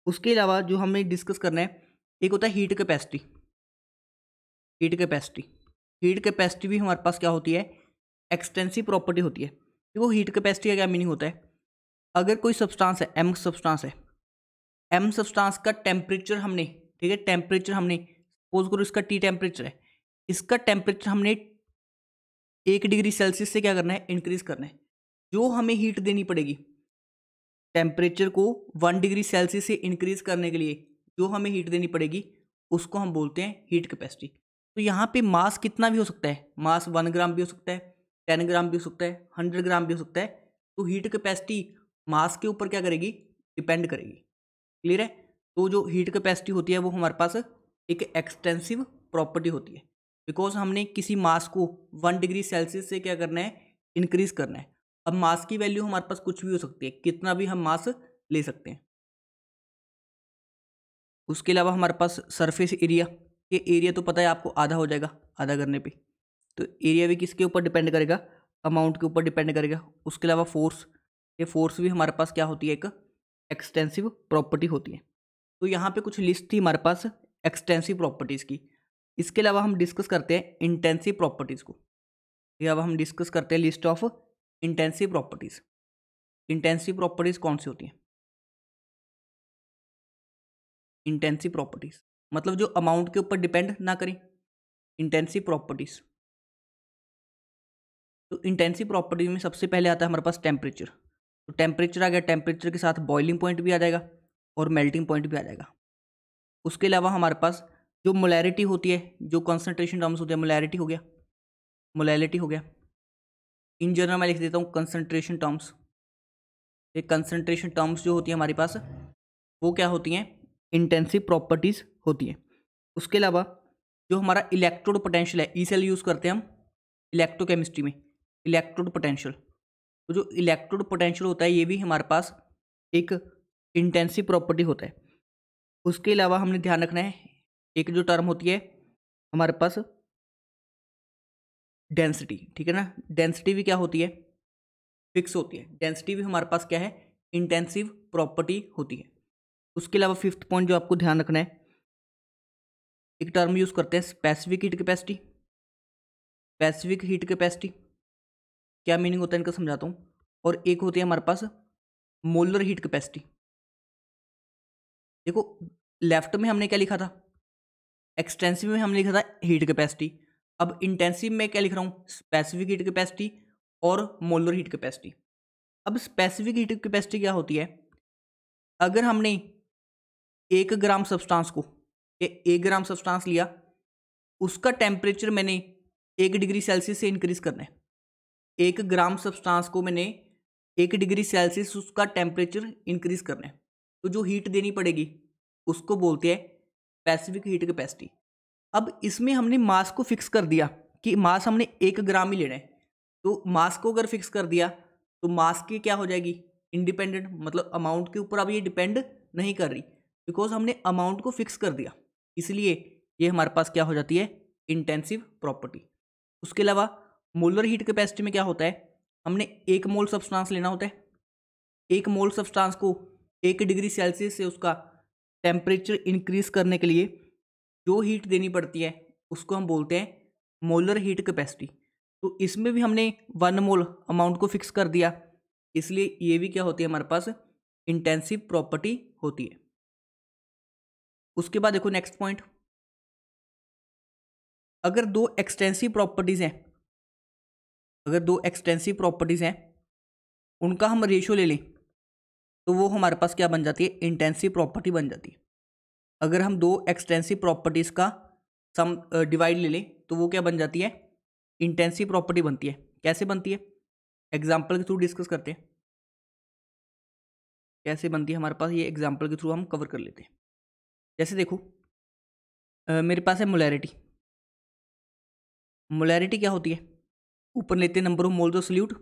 उसके अलावा जो हमें डिस्कस करना है, एक होता है heat capacity, heat capacity, heat capacity भी हमारे पास क्या होती है, एक्सटेंसिव प्रॉपर्टी होती है। देखो हीट कैपेसिटी का क्या मीनिंग होता है, अगर कोई सब्सटेंस है, एम सब्सटेंस है, एम सब्सटेंस का टेम्परेचर हमने, ठीक है, टेम्परेचर हमने सपोज करो इसका टी टेम्परेचर है, इसका टेम्परेचर हमने 1 डिग्री सेल्सियस से क्या करना है, इंक्रीज करना है। जो हमें हीट देनी पड़ेगी टेम्परेचर को 1 डिग्री सेल्सियस से इंक्रीज करने के लिए, जो हमें हीट देनी पड़ेगी उसको हम बोलते हैं हीट कैपेसिटी। तो यहाँ पे मास कितना भी हो सकता है, मास 1 ग्राम भी हो सकता है, 10 ग्राम भी हो सकता है, 100 ग्राम भी हो सकता है। तो हीट कैपेसिटी मास के ऊपर क्या करेगी, डिपेंड करेगी, क्लियर है। तो जो हीट कैपेसिटी होती है वो हमारे पास एक एक्सटेंसिव प्रॉपर्टी होती है, बिकॉज हमने किसी मास को 1 डिग्री सेल्सियस से क्या करना है, इंक्रीज़ करना है। अब मास की वैल्यू हमारे पास कुछ भी हो सकती है, कितना भी हम मास ले सकते हैं। उसके अलावा हमारे पास सरफेस एरिया, ये एरिया तो पता है आपको आधा हो जाएगा, आधा करने पे, तो एरिया भी किसके ऊपर डिपेंड करेगा, अमाउंट के ऊपर डिपेंड करेगा। उसके अलावा फोर्स, ये फोर्स भी हमारे पास क्या होती है, एक एक्सटेंसिव प्रॉपर्टी होती है। तो यहाँ पे कुछ लिस्ट थी हमारे पास एक्सटेंसिव प्रॉपर्टीज़ की। इसके अलावा हम डिस्कस करते हैं इंटेंसिव प्रॉपर्टीज़ को। ये अब हम डिस्कस करते हैं list of intensive properties. Intensive properties कौन सी होती हैं, इंटेंसिव प्रॉपर्टीज़ मतलब जो अमाउंट के ऊपर डिपेंड ना करें, इंटेंसिव प्रॉपर्टीज़। तो इंटेंसिव प्रॉपर्टीज़ में सबसे पहले आता है हमारे पास टेम्परेचर। तो टेम्परेचर आ गया, टेम्परेचर के साथ बॉइलिंग पॉइंट भी आ जाएगा और मेल्टिंग पॉइंट भी आ जाएगा। उसके अलावा हमारे पास जो मोलैरिटी होती है, जो कंसंट्रेशन टर्म्स होते हैं, मोलैरिटी हो गया, मोलैरिटी हो गया। इन जनरल मैं लिख देता हूँ कंसंट्रेशन टर्म्स। ये कंसंट्रेशन टर्म्स जो होती है हमारे पास वो क्या होती हैं, इंटेंसिव प्रॉपर्टीज़ होती हैं। उसके अलावा जो हमारा इलेक्ट्रोड पोटेंशियल है, ई सेल यूज़ करते हैं हम इलेक्ट्रोकेमिस्ट्री में, इलेक्ट्रोड पोटेंशियल। तो जो इलेक्ट्रोड पोटेंशियल होता है ये भी हमारे पास एक इंटेंसिव प्रॉपर्टी होता है। उसके अलावा हमने ध्यान रखना है एक जो टर्म होती है हमारे पास डेंसिटी, ठीक है ना। डेंसिटी भी क्या होती है, फिक्स होती है। डेंसिटी भी हमारे पास क्या है, इंटेंसिव प्रॉपर्टी होती है। उसके अलावा फिफ्थ पॉइंट जो आपको ध्यान रखना है, एक टर्म यूज़ करते हैं specific heat capacity. Specific heat capacity क्या मीनिंग होता है इनका समझाता हूँ। और एक होती है हमारे पास मोलर हीट कैपेसिटी। देखो लेफ्ट में हमने क्या लिखा था, एक्सटेंसिव में हमने लिखा था हीट कैपेसिटी, अब इंटेंसिव में क्या लिख रहा हूँ, स्पेसिफिक हीट कैपेसिटी और मोलर हीट कैपेसिटी। अब स्पेसिफिक हीट कैपेसिटी क्या होती है, अगर हमने 1 ग्राम सब्सटेंस को, ये 1 ग्राम सब्सटेंस लिया, उसका टेम्परेचर मैंने 1 डिग्री सेल्सियस से इंक्रीज़ करना है। 1 ग्राम सब्सटेंस को मैंने 1 डिग्री सेल्सियस उसका टेम्परेचर इंक्रीज़ करना है, तो जो हीट देनी पड़ेगी उसको बोलते हैं स्पेसिफिक हीट कैपेसिटी। अब इसमें हमने मास को फिक्स कर दिया कि मास हमने 1 ग्राम ही लेना है, तो मास को अगर फिक्स कर दिया तो मास की क्या हो जाएगी, इंडिपेंडेंट, मतलब अमाउंट के ऊपर अब ये डिपेंड नहीं कर रही, बिकॉज हमने अमाउंट को फिक्स कर दिया, इसलिए ये हमारे पास क्या हो जाती है, इंटेंसिव प्रॉपर्टी। उसके अलावा मोलर हीट कैपेसिटी में क्या होता है, हमने 1 मोल सब्सटेंस लेना होता है, 1 मोल सब्सटेंस को 1 डिग्री सेल्सियस से उसका टेम्परेचर इंक्रीज़ करने के लिए जो हीट देनी पड़ती है उसको हम बोलते हैं मोलर हीट कैपेसिटी। तो इसमें भी हमने 1 मोल अमाउंट को फिक्स कर दिया, इसलिए ये भी क्या होती है हमारे पास, इंटेंसिव प्रॉपर्टी होती है। उसके बाद देखो नेक्स्ट पॉइंट, अगर दो एक्सटेंसिव प्रॉपर्टीज़ हैं, अगर दो एक्सटेंसिव प्रॉपर्टीज़ हैं उनका हम रेशियो ले लें तो वो हमारे पास क्या बन जाती है, इंटेंसिव प्रॉपर्टी बन जाती है। अगर हम 2 एक्सटेंसिव प्रॉपर्टीज़ का सम डिवाइड ले लें तो वो क्या बन जाती है, इंटेंसिव प्रॉपर्टी बनती है। कैसे बनती है, एग्जाम्पल के थ्रू डिस्कस करते हैं कैसे बनती है हमारे पास, ये एग्जाम्पल के थ्रू हम कवर कर लेते हैं। जैसे देखो मेरे पास है मोलैरिटी। मोलैरिटी क्या होती है, ऊपर लेते हैं number of moles of solute,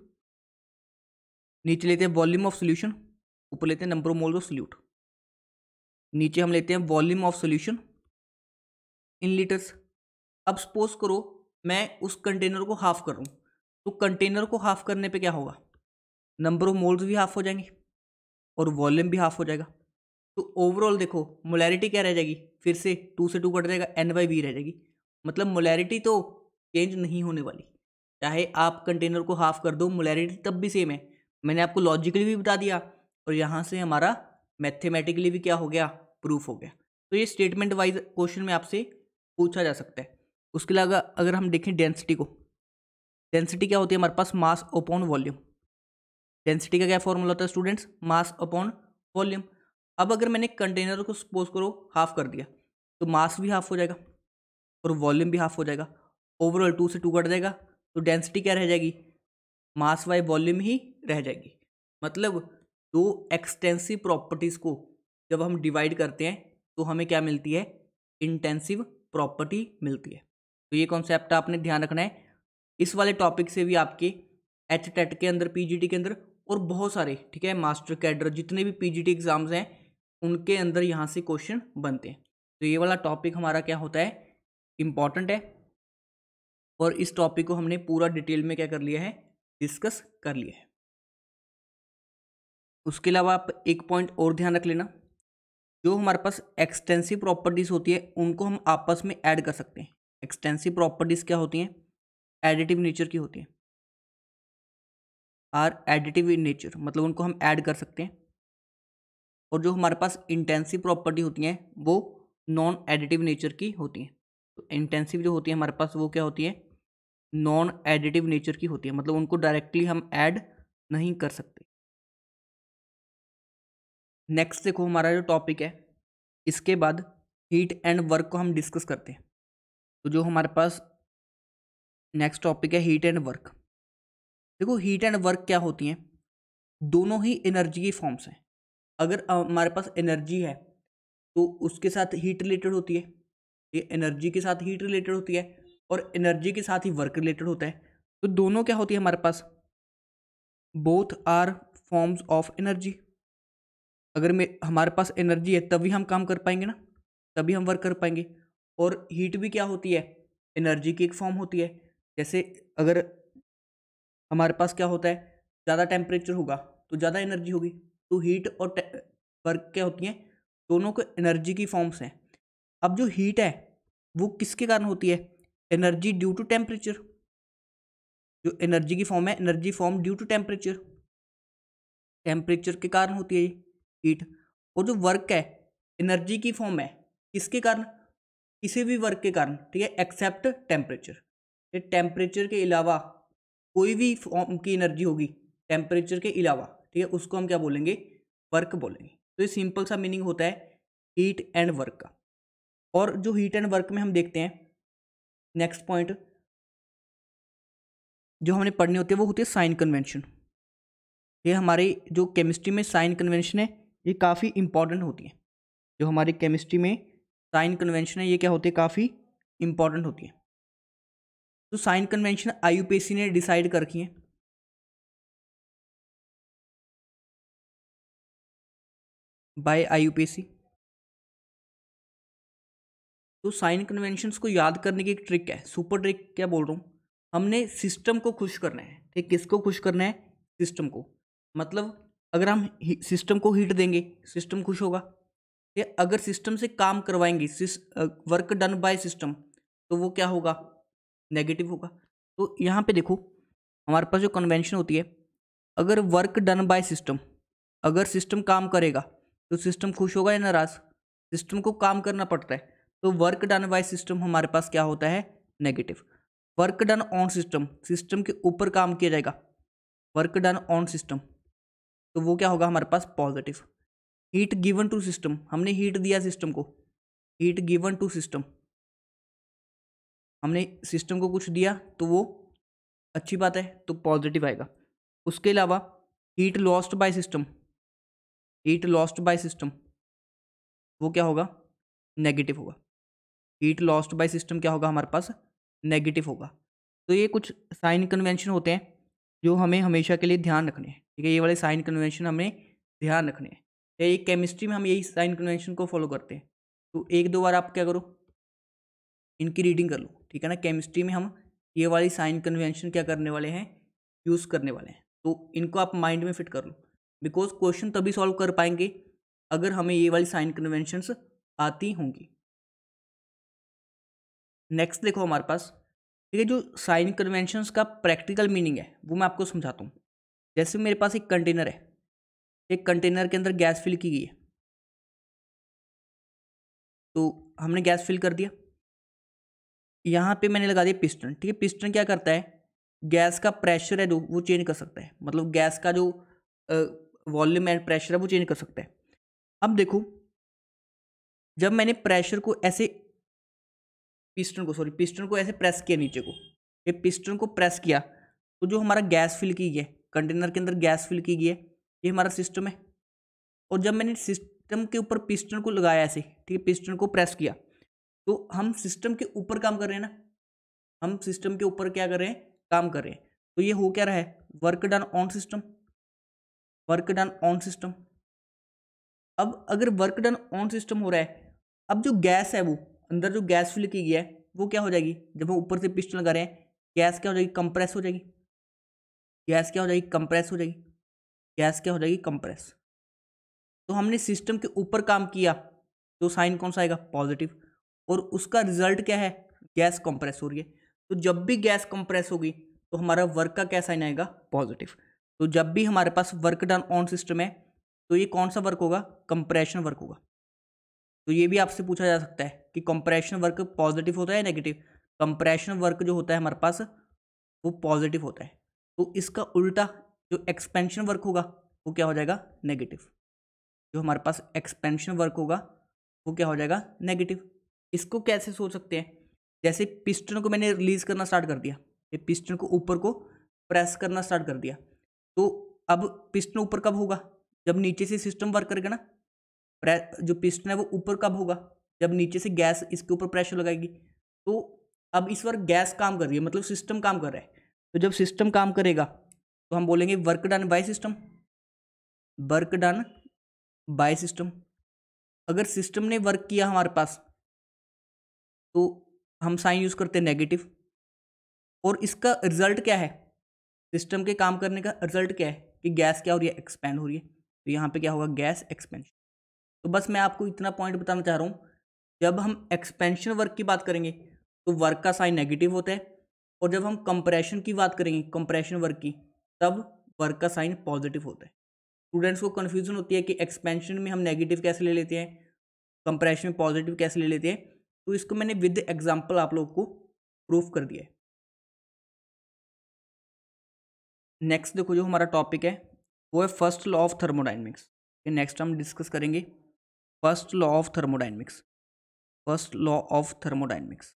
नीचे लेते हैं वॉल्यूम ऑफ सोल्यूशन, ऊपर लेते हैं number of moles of solute, नीचे हम लेते हैं volume of solution in litres. अब सपोज करो मैं उस कंटेनर को हाफ करूँ, तो कंटेनर को हाफ करने पे क्या होगा, नंबर ऑफ मोल्स भी हाफ हो जाएंगे और वॉल्यूम भी हाफ हो जाएगा। तो ओवरऑल देखो मोलैरिटी क्या रह जाएगी, फिर से 2 कट जाएगा, N/V रह जाएगी, मतलब मोलैरिटी तो चेंज नहीं होने वाली, चाहे आप कंटेनर को हाफ कर दो मोलैरिटी तब भी सेम है। मैंने आपको लॉजिकली भी बता दिया और यहाँ से हमारा मैथमेटिकली भी क्या हो गया, प्रूफ हो गया। तो ये स्टेटमेंट वाइज क्वेश्चन में आपसे पूछा जा सकता है। उसके अलावा अगर हम देखें डेंसिटी को, डेंसिटी क्या होती है हमारे पास, मास अपॉन वॉल्यूम। डेंसिटी का क्या फॉर्मूला होता है स्टूडेंट्स, मास अपॉन वॉल्यूम। अब अगर मैंने कंटेनर को सपोज करो हाफ कर दिया तो मास भी हाफ हो जाएगा और वॉल्यूम भी हाफ हो जाएगा, ओवरऑल 2 कट जाएगा, तो डेंसिटी क्या रह जाएगी, मास बाय वॉल्यूम ही रह जाएगी। मतलब 2 एक्सटेंसिव प्रॉपर्टीज़ को जब हम डिवाइड करते हैं तो हमें क्या मिलती है, इंटेंसिव प्रॉपर्टी मिलती है। तो ये कॉन्सेप्ट आपने ध्यान रखना है। इस वाले टॉपिक से भी आपके HTET के अंदर, PGT के अंदर और बहुत सारे, ठीक है, मास्टर कैडर, जितने भी PGT एग्ज़ाम्स हैं उनके अंदर यहाँ से क्वेश्चन बनते हैं। तो ये वाला टॉपिक हमारा क्या होता है, इम्पॉर्टेंट है, और इस टॉपिक को हमने पूरा डिटेल में क्या कर लिया है, डिस्कस कर लिया है। उसके अलावा आप एक पॉइंट और ध्यान रख लेना, जो हमारे पास एक्सटेंसिव प्रॉपर्टीज़ होती है उनको हम आपस में ऐड कर सकते हैं। एक्सटेंसिव प्रॉपर्टीज़ क्या होती हैं, एडिटिव नेचर की होती हैं, आर एडिटिव इन नेचर, मतलब उनको हम ऐड कर सकते हैं। और जो हमारे पास इंटेंसिव प्रॉपर्टी होती हैं वो नॉन एडिटिव नेचर की होती हैं। तो इंटेंसिव जो होती है हमारे पास वो क्या होती है, नॉन एडिटिव नेचर की होती है, मतलब उनको डायरेक्टली हम ऐड नहीं कर सकते। नेक्स्ट देखो हमारा जो टॉपिक है, इसके बाद हीट एंड वर्क को हम डिस्कस करते हैं। तो जो हमारे पास नेक्स्ट टॉपिक है हीट एंड वर्क। देखो हीट एंड वर्क क्या होती हैं, दोनों ही एनर्जी की फॉर्म्स हैं। अगर हमारे पास एनर्जी है तो उसके साथ हीट रिलेटेड होती है, ये एनर्जी के साथ हीट रिलेटेड होती है, और एनर्जी के साथ ही वर्क रिलेटेड होता है। तो दोनों क्या होती है हमारे पास, both are forms of energy. अगर हमारे पास एनर्जी है तभी हम काम कर पाएंगे ना, तभी हम वर्क कर पाएंगे। और हीट भी क्या होती है, एनर्जी की एक फॉर्म होती है। जैसे अगर हमारे पास क्या होता है, ज़्यादा टेम्परेचर होगा तो ज़्यादा एनर्जी होगी। तो हीट और वर्क क्या होती हैं, दोनों को एनर्जी की फॉर्म्स हैं। अब जो हीट है वो किसके कारण होती है, एनर्जी ड्यू टू टेम्परेचर। जो एनर्जी की फॉर्म है, energy form due to temperature, temperature के कारण होती है ये हीट। और जो वर्क है, एनर्जी की फॉर्म है, किसके कारण, किसी भी वर्क के कारण, ठीक है, एक्सेप्ट टेम्परेचर। ये टेम्परेचर के अलावा कोई भी फॉर्म की एनर्जी होगी टेम्परेचर के अलावा, ठीक है, उसको हम क्या बोलेंगे, वर्क बोलेंगे। तो ये सिंपल सा मीनिंग होता है हीट एंड वर्क का। और जो हीट एंड वर्क में हम देखते हैं नेक्स्ट पॉइंट जो हमने पढ़ने होते हैं वो होती है साइन कन्वेंशन। ये हमारी जो केमिस्ट्री में साइन कन्वेंशन है ये काफ़ी इंपॉर्टेंट होती है। जो हमारी केमिस्ट्री में साइन कन्वेंशन है ये क्या होती है, काफ़ी इंपॉर्टेंट होती है। तो साइन कन्वेंशन आईयूपीएसी ने डिसाइड कर रखी है। By IUPAC. तो साइन कन्वेंशंस को याद करने की एक ट्रिक है, सुपर ट्रिक क्या बोल रहा हूँ, हमने सिस्टम को खुश करना है। ठीक, किसको खुश करना है, सिस्टम को। मतलब अगर हम सिस्टम को हीट देंगे सिस्टम खुश होगा, या अगर सिस्टम से काम करवाएंगे, वर्क डन बाय सिस्टम, तो वो क्या होगा, नेगेटिव होगा। तो यहाँ पे देखो हमारे पास जो कन्वेंशन होती है, अगर वर्क डन बाय सिस्टम, अगर सिस्टम काम करेगा तो सिस्टम खुश होगा या नाराज़, सिस्टम को काम करना पड़ता है। तो वर्क डन बाय सिस्टम हमारे पास क्या होता है, negative. Work done on system, system के ऊपर काम किया जाएगा, वर्क डन ऑन सिस्टम, तो वो क्या होगा हमारे पास, positive. Heat given to system, हमने हीट दिया सिस्टम को, हीट गिवन टू सिस्टम, हमने सिस्टम को कुछ दिया तो वो अच्छी बात है, तो पॉजिटिव आएगा। उसके अलावा heat lost by system, heat lost by system, वो क्या होगा, नेगेटिव होगा। हीट लॉस्ट बाय सिस्टम क्या होगा हमारे पास, नेगेटिव होगा। तो ये कुछ साइन कन्वेंशन होते हैं जो हमें हमेशा के लिए ध्यान रखने हैं। ठीक है, ये वाले साइन कन्वेंशन हमें ध्यान रखने हैं। ये केमिस्ट्री में हम यही साइन कन्वेंशन को फॉलो करते हैं। तो एक दो बार आप क्या करो, इनकी रीडिंग कर लो, ठीक है ना। केमिस्ट्री में हम ये वाली साइन कन्वेंशन क्या करने वाले हैं, यूज़ करने वाले हैं। तो इनको आप माइंड में फिट कर लो, बिकॉज क्वेश्चन तभी सॉल्व कर पाएंगे अगर हमें ये वाली साइन कन्वेंशंस आती होंगी। नेक्स्ट देखो हमारे पास, ठीक है, जो साइन कन्वेंशंस का प्रैक्टिकल मीनिंग है वो मैं आपको समझाता हूँ। जैसे मेरे पास एक कंटेनर है, एक कंटेनर के अंदर गैस फिल की गई है, तो हमने गैस फिल कर दिया, यहाँ पे मैंने लगा दिया पिस्टन। ठीक है, पिस्टन क्या करता है, गैस का प्रेशर है जो वो चेंज कर सकता है, मतलब गैस का जो वॉल्यूम एंड प्रेशर है वो चेंज कर सकता है। अब देखो जब मैंने प्रेशर को ऐसे पिस्टन को ऐसे प्रेस किया नीचे को, ये पिस्टन को प्रेस किया, तो जो हमारा गैस फिल की है, कंटेनर के अंदर गैस फिल की है, ये हमारा सिस्टम है। और जब मैंने सिस्टम के ऊपर पिस्टन को लगाया ऐसे, ठीक है, पिस्टन को प्रेस किया, तो हम सिस्टम के ऊपर काम कर रहे हैं ना, हम सिस्टम के ऊपर क्या कर रहे हैं, काम कर रहे हैं। तो ये हो क्या रहा है, work done on system, work done on system. अब अगर वर्क डन ऑन सिस्टम हो रहा है, अब जो गैस है वो अंदर जो गैस फिल की गई है वो क्या हो जाएगी, जब हम ऊपर से पिस्टन लगा रहे हैं, गैस क्या हो जाएगी, कंप्रेस हो जाएगी। गैस क्या हो जाएगी, कंप्रेस हो जाएगी। गैस क्या हो जाएगी, कंप्रेस। तो हमने सिस्टम के ऊपर काम किया तो साइन कौन सा आएगा, पॉजिटिव। और उसका रिजल्ट क्या है, गैस कंप्रेस हो रही है। तो जब भी गैस कंप्रेस होगी तो हमारा वर्क का क्या साइन आएगा, पॉजिटिव। तो जब भी हमारे पास वर्क डन ऑन सिस्टम है तो ये कौन सा वर्क होगा, कंप्रेशन वर्क होगा। तो ये भी आपसे पूछा जा सकता है कि कंप्रेशन वर्क पॉजिटिव होता है या नेगेटिव। कंप्रेशन वर्क जो होता है हमारे पास वो पॉजिटिव होता है। तो इसका उल्टा जो एक्सपेंशन वर्क होगा वो क्या हो जाएगा, नेगेटिव। जो हमारे पास एक्सपेंशन वर्क होगा वो क्या हो जाएगा, नेगेटिव। इसको कैसे सोच सकते हैं, जैसे पिस्टन को मैंने रिलीज़ करना स्टार्ट कर दिया, ये पिस्टन को ऊपर को प्रेस करना स्टार्ट कर दिया, तो अब पिस्टन ऊपर कब होगा? जब नीचे से सिस्टम वर्क करेगा ना, जो पिस्टन है वो ऊपर कब होगा? जब नीचे से गैस इसके ऊपर प्रेशर लगाएगी। तो अब इस बार गैस काम कर रही है, मतलब सिस्टम काम कर रहा है। तो जब सिस्टम काम करेगा तो हम बोलेंगे work done by system, work done by system. अगर सिस्टम ने वर्क किया हमारे पास तो हम साइन यूज़ करते हैं नेगेटिव। और इसका रिजल्ट क्या है, सिस्टम के काम करने का रिजल्ट क्या है कि गैस क्या हो रही है, एक्सपेंड हो रही है। तो यहाँ पे क्या होगा, गैस एक्सपेंशन। तो बस मैं आपको इतना पॉइंट बताना चाह रहा हूँ। जब हम एक्सपेंशन वर्क की बात करेंगे तो वर्क का साइन नेगेटिव होता है, और जब हम कंप्रेशन की बात करेंगे, कंप्रेशन वर्क की, तब वर्क का साइन पॉजिटिव होता है। स्टूडेंट्स को कन्फ्यूजन होती है कि एक्सपेंशन में हम नेगेटिव कैसे ले लेते हैं, कंप्रेशन में पॉजिटिव कैसे ले लेते हैं। तो इसको मैंने विद एग्जांपल आप लोगों को प्रूफ कर दिया है। नेक्स्ट देखो, जो हमारा टॉपिक है वो है first law of thermodynamics. Next हम डिस्कस करेंगे first law of thermodynamics, first law of thermodynamics.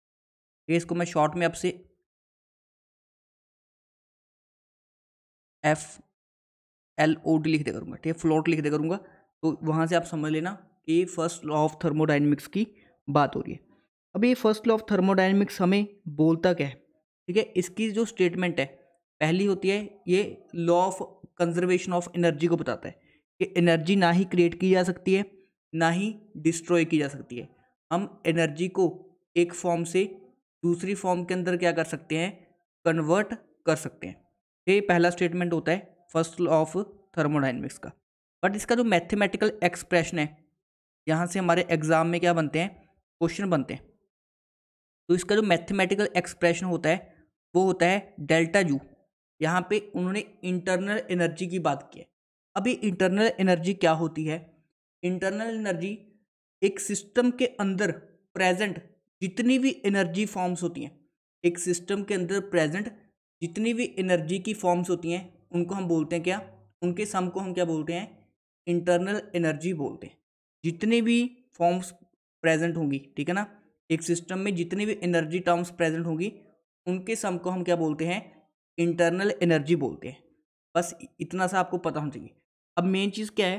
इसको मैं शॉर्ट में आपसे FLOT लिख दे करूँगा, ठीक है, फ्लोट लिख दे करूँगा। तो वहाँ से आप समझ लेना कि फर्स्ट लॉ ऑफ थर्मोडाइनमिक्स की बात हो रही है। अब ये फर्स्ट लॉ ऑफ थर्मोडाइनमिक्स हमें बोलता क्या है, ठीक है, इसकी जो स्टेटमेंट है पहली होती है, ये law of conservation of energy को बताता है कि एनर्जी ना ही क्रिएट की जा सकती है ना ही डिस्ट्रॉय की जा सकती है। हम एनर्जी को एक फॉर्म से दूसरी फॉर्म के अंदर क्या कर सकते हैं, कन्वर्ट कर सकते हैं। ये पहला स्टेटमेंट होता है फर्स्ट लॉ ऑफ थर्मोडाइनमिक्स का। बट इसका जो मैथमेटिकल एक्सप्रेशन है, यहाँ से हमारे एग्जाम में क्या बनते हैं, क्वेश्चन बनते हैं। तो इसका जो मैथमेटिकल एक्सप्रेशन होता है वो होता है डेल्टा यू। यहाँ पे उन्होंने इंटरनल एनर्जी की बात की है। अभी इंटरनल एनर्जी क्या होती है? इंटरनल एनर्जी एक सिस्टम के अंदर प्रेजेंट जितनी भी एनर्जी फॉर्म्स होती हैं, एक सिस्टम के अंदर प्रेजेंट जितनी भी एनर्जी की फॉर्म्स होती हैं उनको हम बोलते हैं क्या, उनके सम को हम क्या बोलते हैं, इंटरनल एनर्जी बोलते हैं। जितनी भी फॉर्म्स प्रेजेंट होंगी, ठीक है ना, एक सिस्टम में जितनी भी एनर्जी टर्म्स प्रेजेंट होंगी उनके सम को हम क्या बोलते हैं, इंटरनल एनर्जी बोलते हैं। बस इतना सा आपको पता होना चाहिए। अब मेन चीज़ क्या है,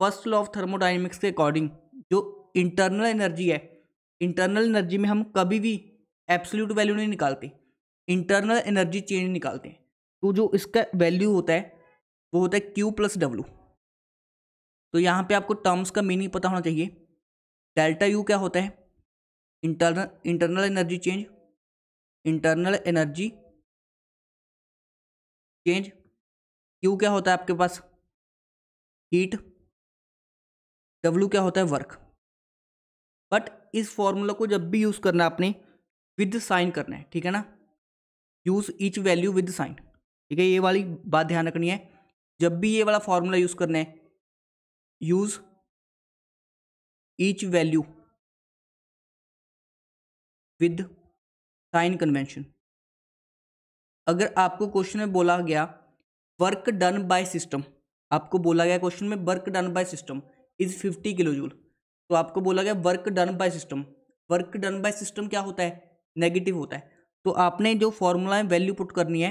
फर्स्ट लॉ ऑफ थर्मोडाइनमिक्स के अकॉर्डिंग जो इंटरनल एनर्जी है, इंटरनल एनर्जी में हम कभी भी एब्सोल्यूट वैल्यू नहीं निकालते, इंटरनल एनर्जी चेंज निकालते हैं। तो जो इसका वैल्यू होता है वो होता है Q+W। तो यहाँ पे आपको टर्म्स का मीनिंग पता होना चाहिए। डेल्टा U क्या होता है, internal energy change, internal energy change. Q क्या होता है आपके पास, हीट। W क्या होता है, वर्क। बट इस फॉर्मूला को जब भी यूज़ करना आपने विद साइन करना है, ठीक है ना, use each value with sign, ठीक है, ये वाली बात ध्यान रखनी है। जब भी ये वाला फॉर्मूला यूज़ करना है, use each value with sign convention. अगर आपको क्वेश्चन में बोला गया वर्क डन बाय सिस्टम, आपको बोला गया क्वेश्चन में work done by system is 50 kilo joule, तो आपको बोला गया work done by system. Work done by system क्या होता है, नेगेटिव होता है। तो आपने जो फॉर्मूला में वैल्यू पुट करनी है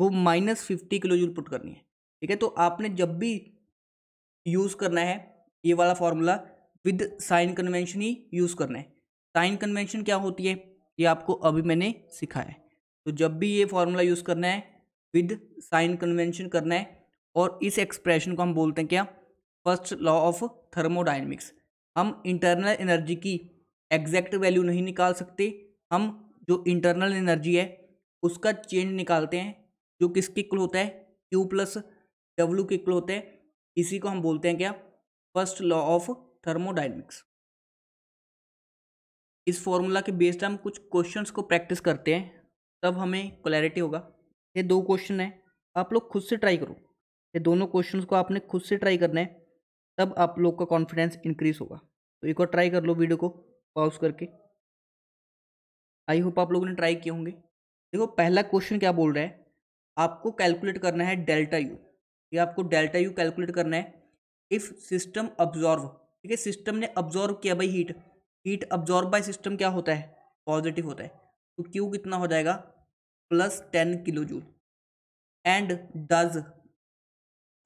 वो -50 किलो जूल पुट करनी है, ठीक है। तो आपने जब भी यूज़ करना है ये वाला फार्मूला विद साइन कन्वेंशन ही यूज़ करना है। साइन कन्वेंशन क्या होती है ये आपको अभी मैंने सिखाया है। तो जब भी ये फार्मूला यूज़ करना है विद साइन कन्वेंशन करना है, और इस एक्सप्रेशन को हम बोलते हैं क्या, फर्स्ट लॉ ऑफ थर्मोडाइनमिक्स। हम इंटरनल एनर्जी की एग्जैक्ट वैल्यू नहीं निकाल सकते, हम जो इंटरनल एनर्जी है उसका चेंज निकालते हैं जो किसके इक्वल होता है, Q+W के इक्वल होता है। इसी को हम बोलते हैं क्या, फर्स्ट लॉ ऑफ थर्मोडाइनमिक्स। इस फॉर्मूला के बेस्ड हम कुछ क्वेश्चंस को प्रैक्टिस करते हैं, तब हमें क्लैरिटी होगा। ये दो क्वेश्चन हैं, आप लोग खुद से ट्राई करो। ये दोनों क्वेश्चंस को आपने खुद से ट्राई करना है, तब आप लोग का कॉन्फिडेंस इंक्रीज होगा। तो एक और ट्राई कर लो वीडियो को पॉज करके। आई होप आप लोगों ने ट्राई किए होंगे। देखो पहला क्वेश्चन क्या बोल रहा है, आपको कैलकुलेट करना है डेल्टा यू। ये आपको डेल्टा यू कैलकुलेट करना है। इफ़ सिस्टम अब्जॉर्व, ठीक है, सिस्टम ने अब्जॉर्व किया भाई heat, heat absorb by system क्या होता है, पॉजिटिव होता है। तो क्यू कितना हो जाएगा, +10 kilo joule. And does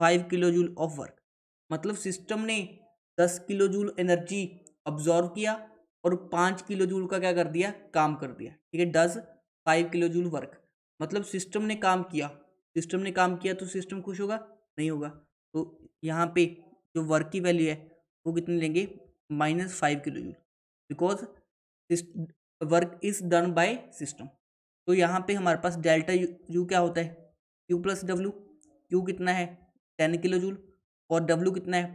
5 kilojoule of work, मतलब सिस्टम ने 10 किलोजूल एनर्जी अब्जॉर्व किया और 5 किलोजूल का क्या कर दिया, काम कर दिया। ठीक है, डज 5 किलोजूल वर्क, मतलब सिस्टम ने काम किया। सिस्टम ने काम किया तो सिस्टम खुश होगा? नहीं होगा। तो यहाँ पे जो वर्क की वैल्यू है वो कितनी लेंगे, -5 kilojoule, because work is done by system. तो यहाँ पे हमारे पास डेल्टा यू क्या होता है, Q+W। Q कितना है, 10 किलोजूल, और W कितना है,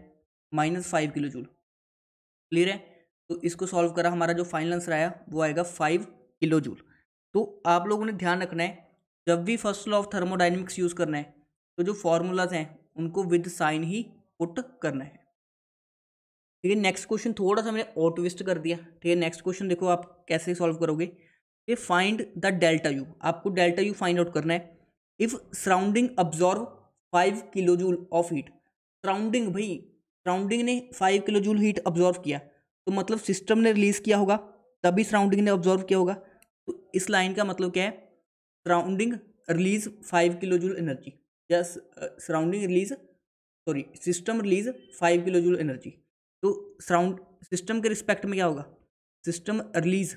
-5 किलोजूल। क्लियर है? तो इसको सॉल्व करा, हमारा जो फाइनल आंसर आया वो आएगा 5 किलोजूल। तो आप लोगों ने ध्यान रखना है, जब भी first law of thermodynamics use करना है तो जो फार्मूलाज हैं उनको विद साइन ही पुट करना है। ठीक है, नेक्स्ट क्वेश्चन थोड़ा सा मैंने और ट्विस्ट कर दिया। ठीक है, नेक्स्ट क्वेश्चन देखो आप कैसे सॉल्व करोगे। ये फाइंड द डेल्टा यू, आपको डेल्टा यू फाइंड आउट करना है। If surrounding absorb 5 kilojoule of heat, surrounding भाई सराउंडिंग ने 5 किलोजूल हीट अब्जॉर्व किया तो मतलब सिस्टम ने रिलीज़ किया होगा तभी सराउंडिंग ने अब्जॉर्व किया होगा। तो इस लाइन का मतलब क्या है, सराउंडिंग रिलीज 5 किलोजूल एनर्जी, या surrounding release sorry system release 5 kilojoule energy. तो सराउंड सिस्टम के रिस्पेक्ट में क्या होगा, सिस्टम रिलीज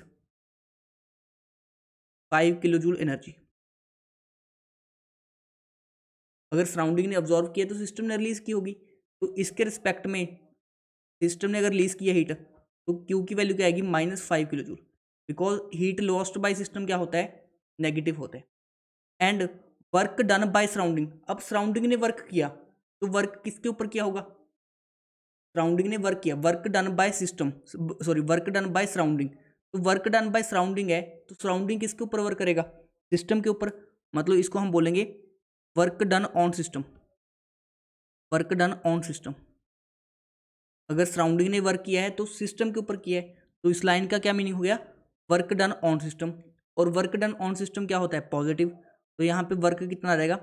5 किलोजूल एनर्जी। अगर सराउंडिंग ने अब्जॉर्व किया तो सिस्टम ने रिलीज की होगी, तो इसके रिस्पेक्ट में सिस्टम ने अगर रिलीज किया हीट तो क्यू की वैल्यू क्या आएगी, -5 kilojoule, because heat lost by system क्या होता है, नेगेटिव होता है। And work done by surrounding, अब सराउंडिंग ने वर्क किया तो वर्क किसके ऊपर किया होगा, सराउंडिंग ने वर्क किया। Work done by system sorry work done by surrounding, तो वर्क डन बाय सराउंडिंग है तो सराउंडिंग किसके ऊपर वर्क करेगा, सिस्टम के ऊपर। मतलब इसको हम बोलेंगे work done on system, work done on system. अगर सराउंडिंग ने वर्क किया है तो सिस्टम के ऊपर किया है, तो इस लाइन का क्या मीनिंग हो गया, वर्क डन ऑन सिस्टम। और वर्क डन ऑन सिस्टम क्या होता है, पॉजिटिव। तो यहाँ पे वर्क कितना रहेगा,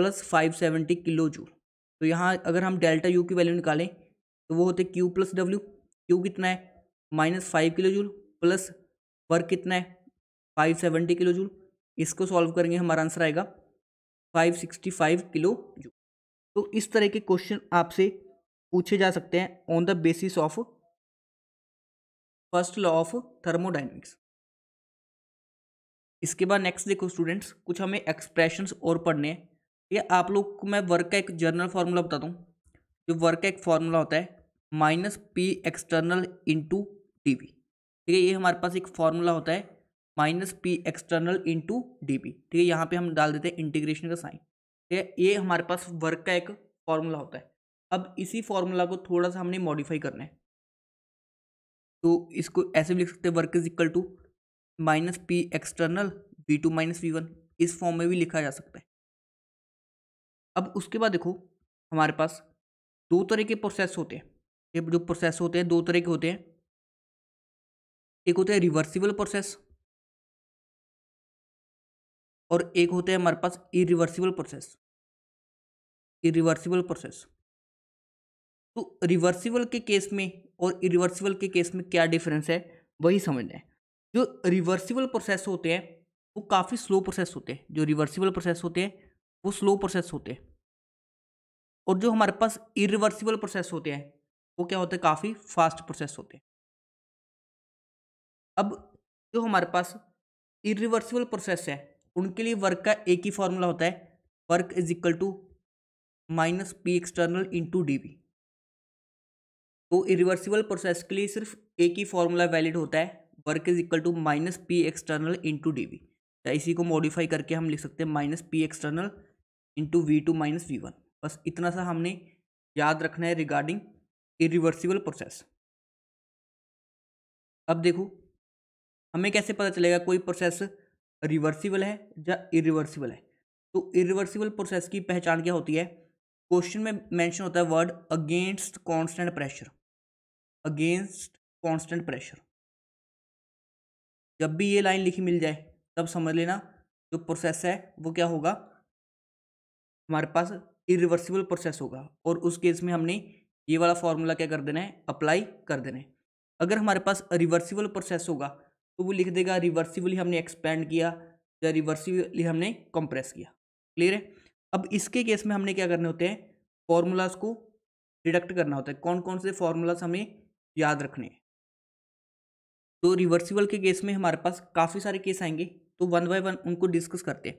+570 किलोजूल। तो यहाँ अगर हम डेल्टा यू की वैल्यू निकालें तो वो होते Q+W। Q कितना है, -5 किलोजूल, प्लस वर्क कितना है, 570 किलोजूल। इसको सॉल्व करेंगे, हमारा आंसर आएगा 565 किलोजूल। तो इस तरह के क्वेश्चन आपसे पूछे जा सकते हैं on the basis of first law of thermodynamics. इसके बाद नेक्स्ट देखो स्टूडेंट्स, कुछ हमें एक्सप्रेशंस और पढ़ने हैं। या आप लोग को मैं वर्क का एक जनरल फार्मूला बताता हूँ। जो वर्क का एक फार्मूला होता है -P external × dV। ठीक है, ये हमारे पास एक फार्मूला होता है -P external × dV। ठीक है, यहाँ पे हम डाल देते हैं इंटीग्रेशन का साइन। ठीक है, ये हमारे पास वर्क का एक फार्मूला होता है। अब इसी फार्मूला को थोड़ा सा हमने मॉडिफाई करना है, तो इसको ऐसे भी लिख सकते हैं, work is equal to -P external V2 - V1। इस फॉर्म में भी लिखा जा सकता है। अब उसके बाद देखो हमारे पास दो तरह के प्रोसेस होते हैं। ये जो प्रोसेस होते हैं दो तरह के होते हैं, एक होता है रिवर्सिबल प्रोसेस और एक होते हैं हमारे पास इरिवर्सिबल प्रोसेस। इरिवर्सिबल प्रोसेस, तो रिवर्सिबल के केस में और इरिवर्सिबल के केस में क्या डिफरेंस है वही समझना है। जो रिवर्सिबल प्रोसेस होते हैं वो काफ़ी स्लो प्रोसेस होते हैं, जो रिवर्सिबल प्रोसेस होते हैं वो स्लो प्रोसेस होते हैं। और जो हमारे पास इरिवर्सिबल प्रोसेस होते हैं वो क्या होते हैं, काफ़ी फास्ट प्रोसेस होते हैं। अब जो हमारे पास इरिवर्सिबल प्रोसेस है उनके लिए वर्क का एक ही फार्मूला होता है, work is equal to -P external × dV। तो इरिवर्सिबल प्रोसेस के लिए सिर्फ एक ही फार्मूला वैलिड होता है, work is equal to -P external × dV। या इसी को मॉडिफाई करके हम लिख सकते हैं -P external × V2 - V1। बस इतना सा हमने याद रखना है रिगार्डिंग इरिवर्सिबल प्रोसेस। अब देखो हमें कैसे पता चलेगा कोई प्रोसेस रिवर्सिबल है या इरिवर्सिबल है। तो इरिवर्सिबल प्रोसेस की पहचान क्या होती है, क्वेश्चन में मेंशन होता है word against constant pressure. Against constant pressure, जब भी ये लाइन लिखी मिल जाए तब समझ लेना जो प्रोसेस है वो क्या होगा, हमारे पास इरिवर्सिबल प्रोसेस होगा। और उस केस में हमने ये वाला फार्मूला क्या कर देना है, अप्लाई कर देना है। अगर हमारे पास रिवर्सिबल प्रोसेस होगा तो वो लिख देगा रिवर्सिबली हमने एक्सपेंड किया या रिवर्सिबली हमने कंप्रेस किया। क्लियर है? अब इसके केस में हमने क्या करने होते हैं, फॉर्मूलाज को डिडक्ट करना होता है, कौन कौन से फॉर्मूलाज हमें याद रखने हैं। तो रिवर्सिबल के केस में हमारे पास काफ़ी सारे केस आएंगे, तो वन बाय वन उनको डिस्कस करते हैं।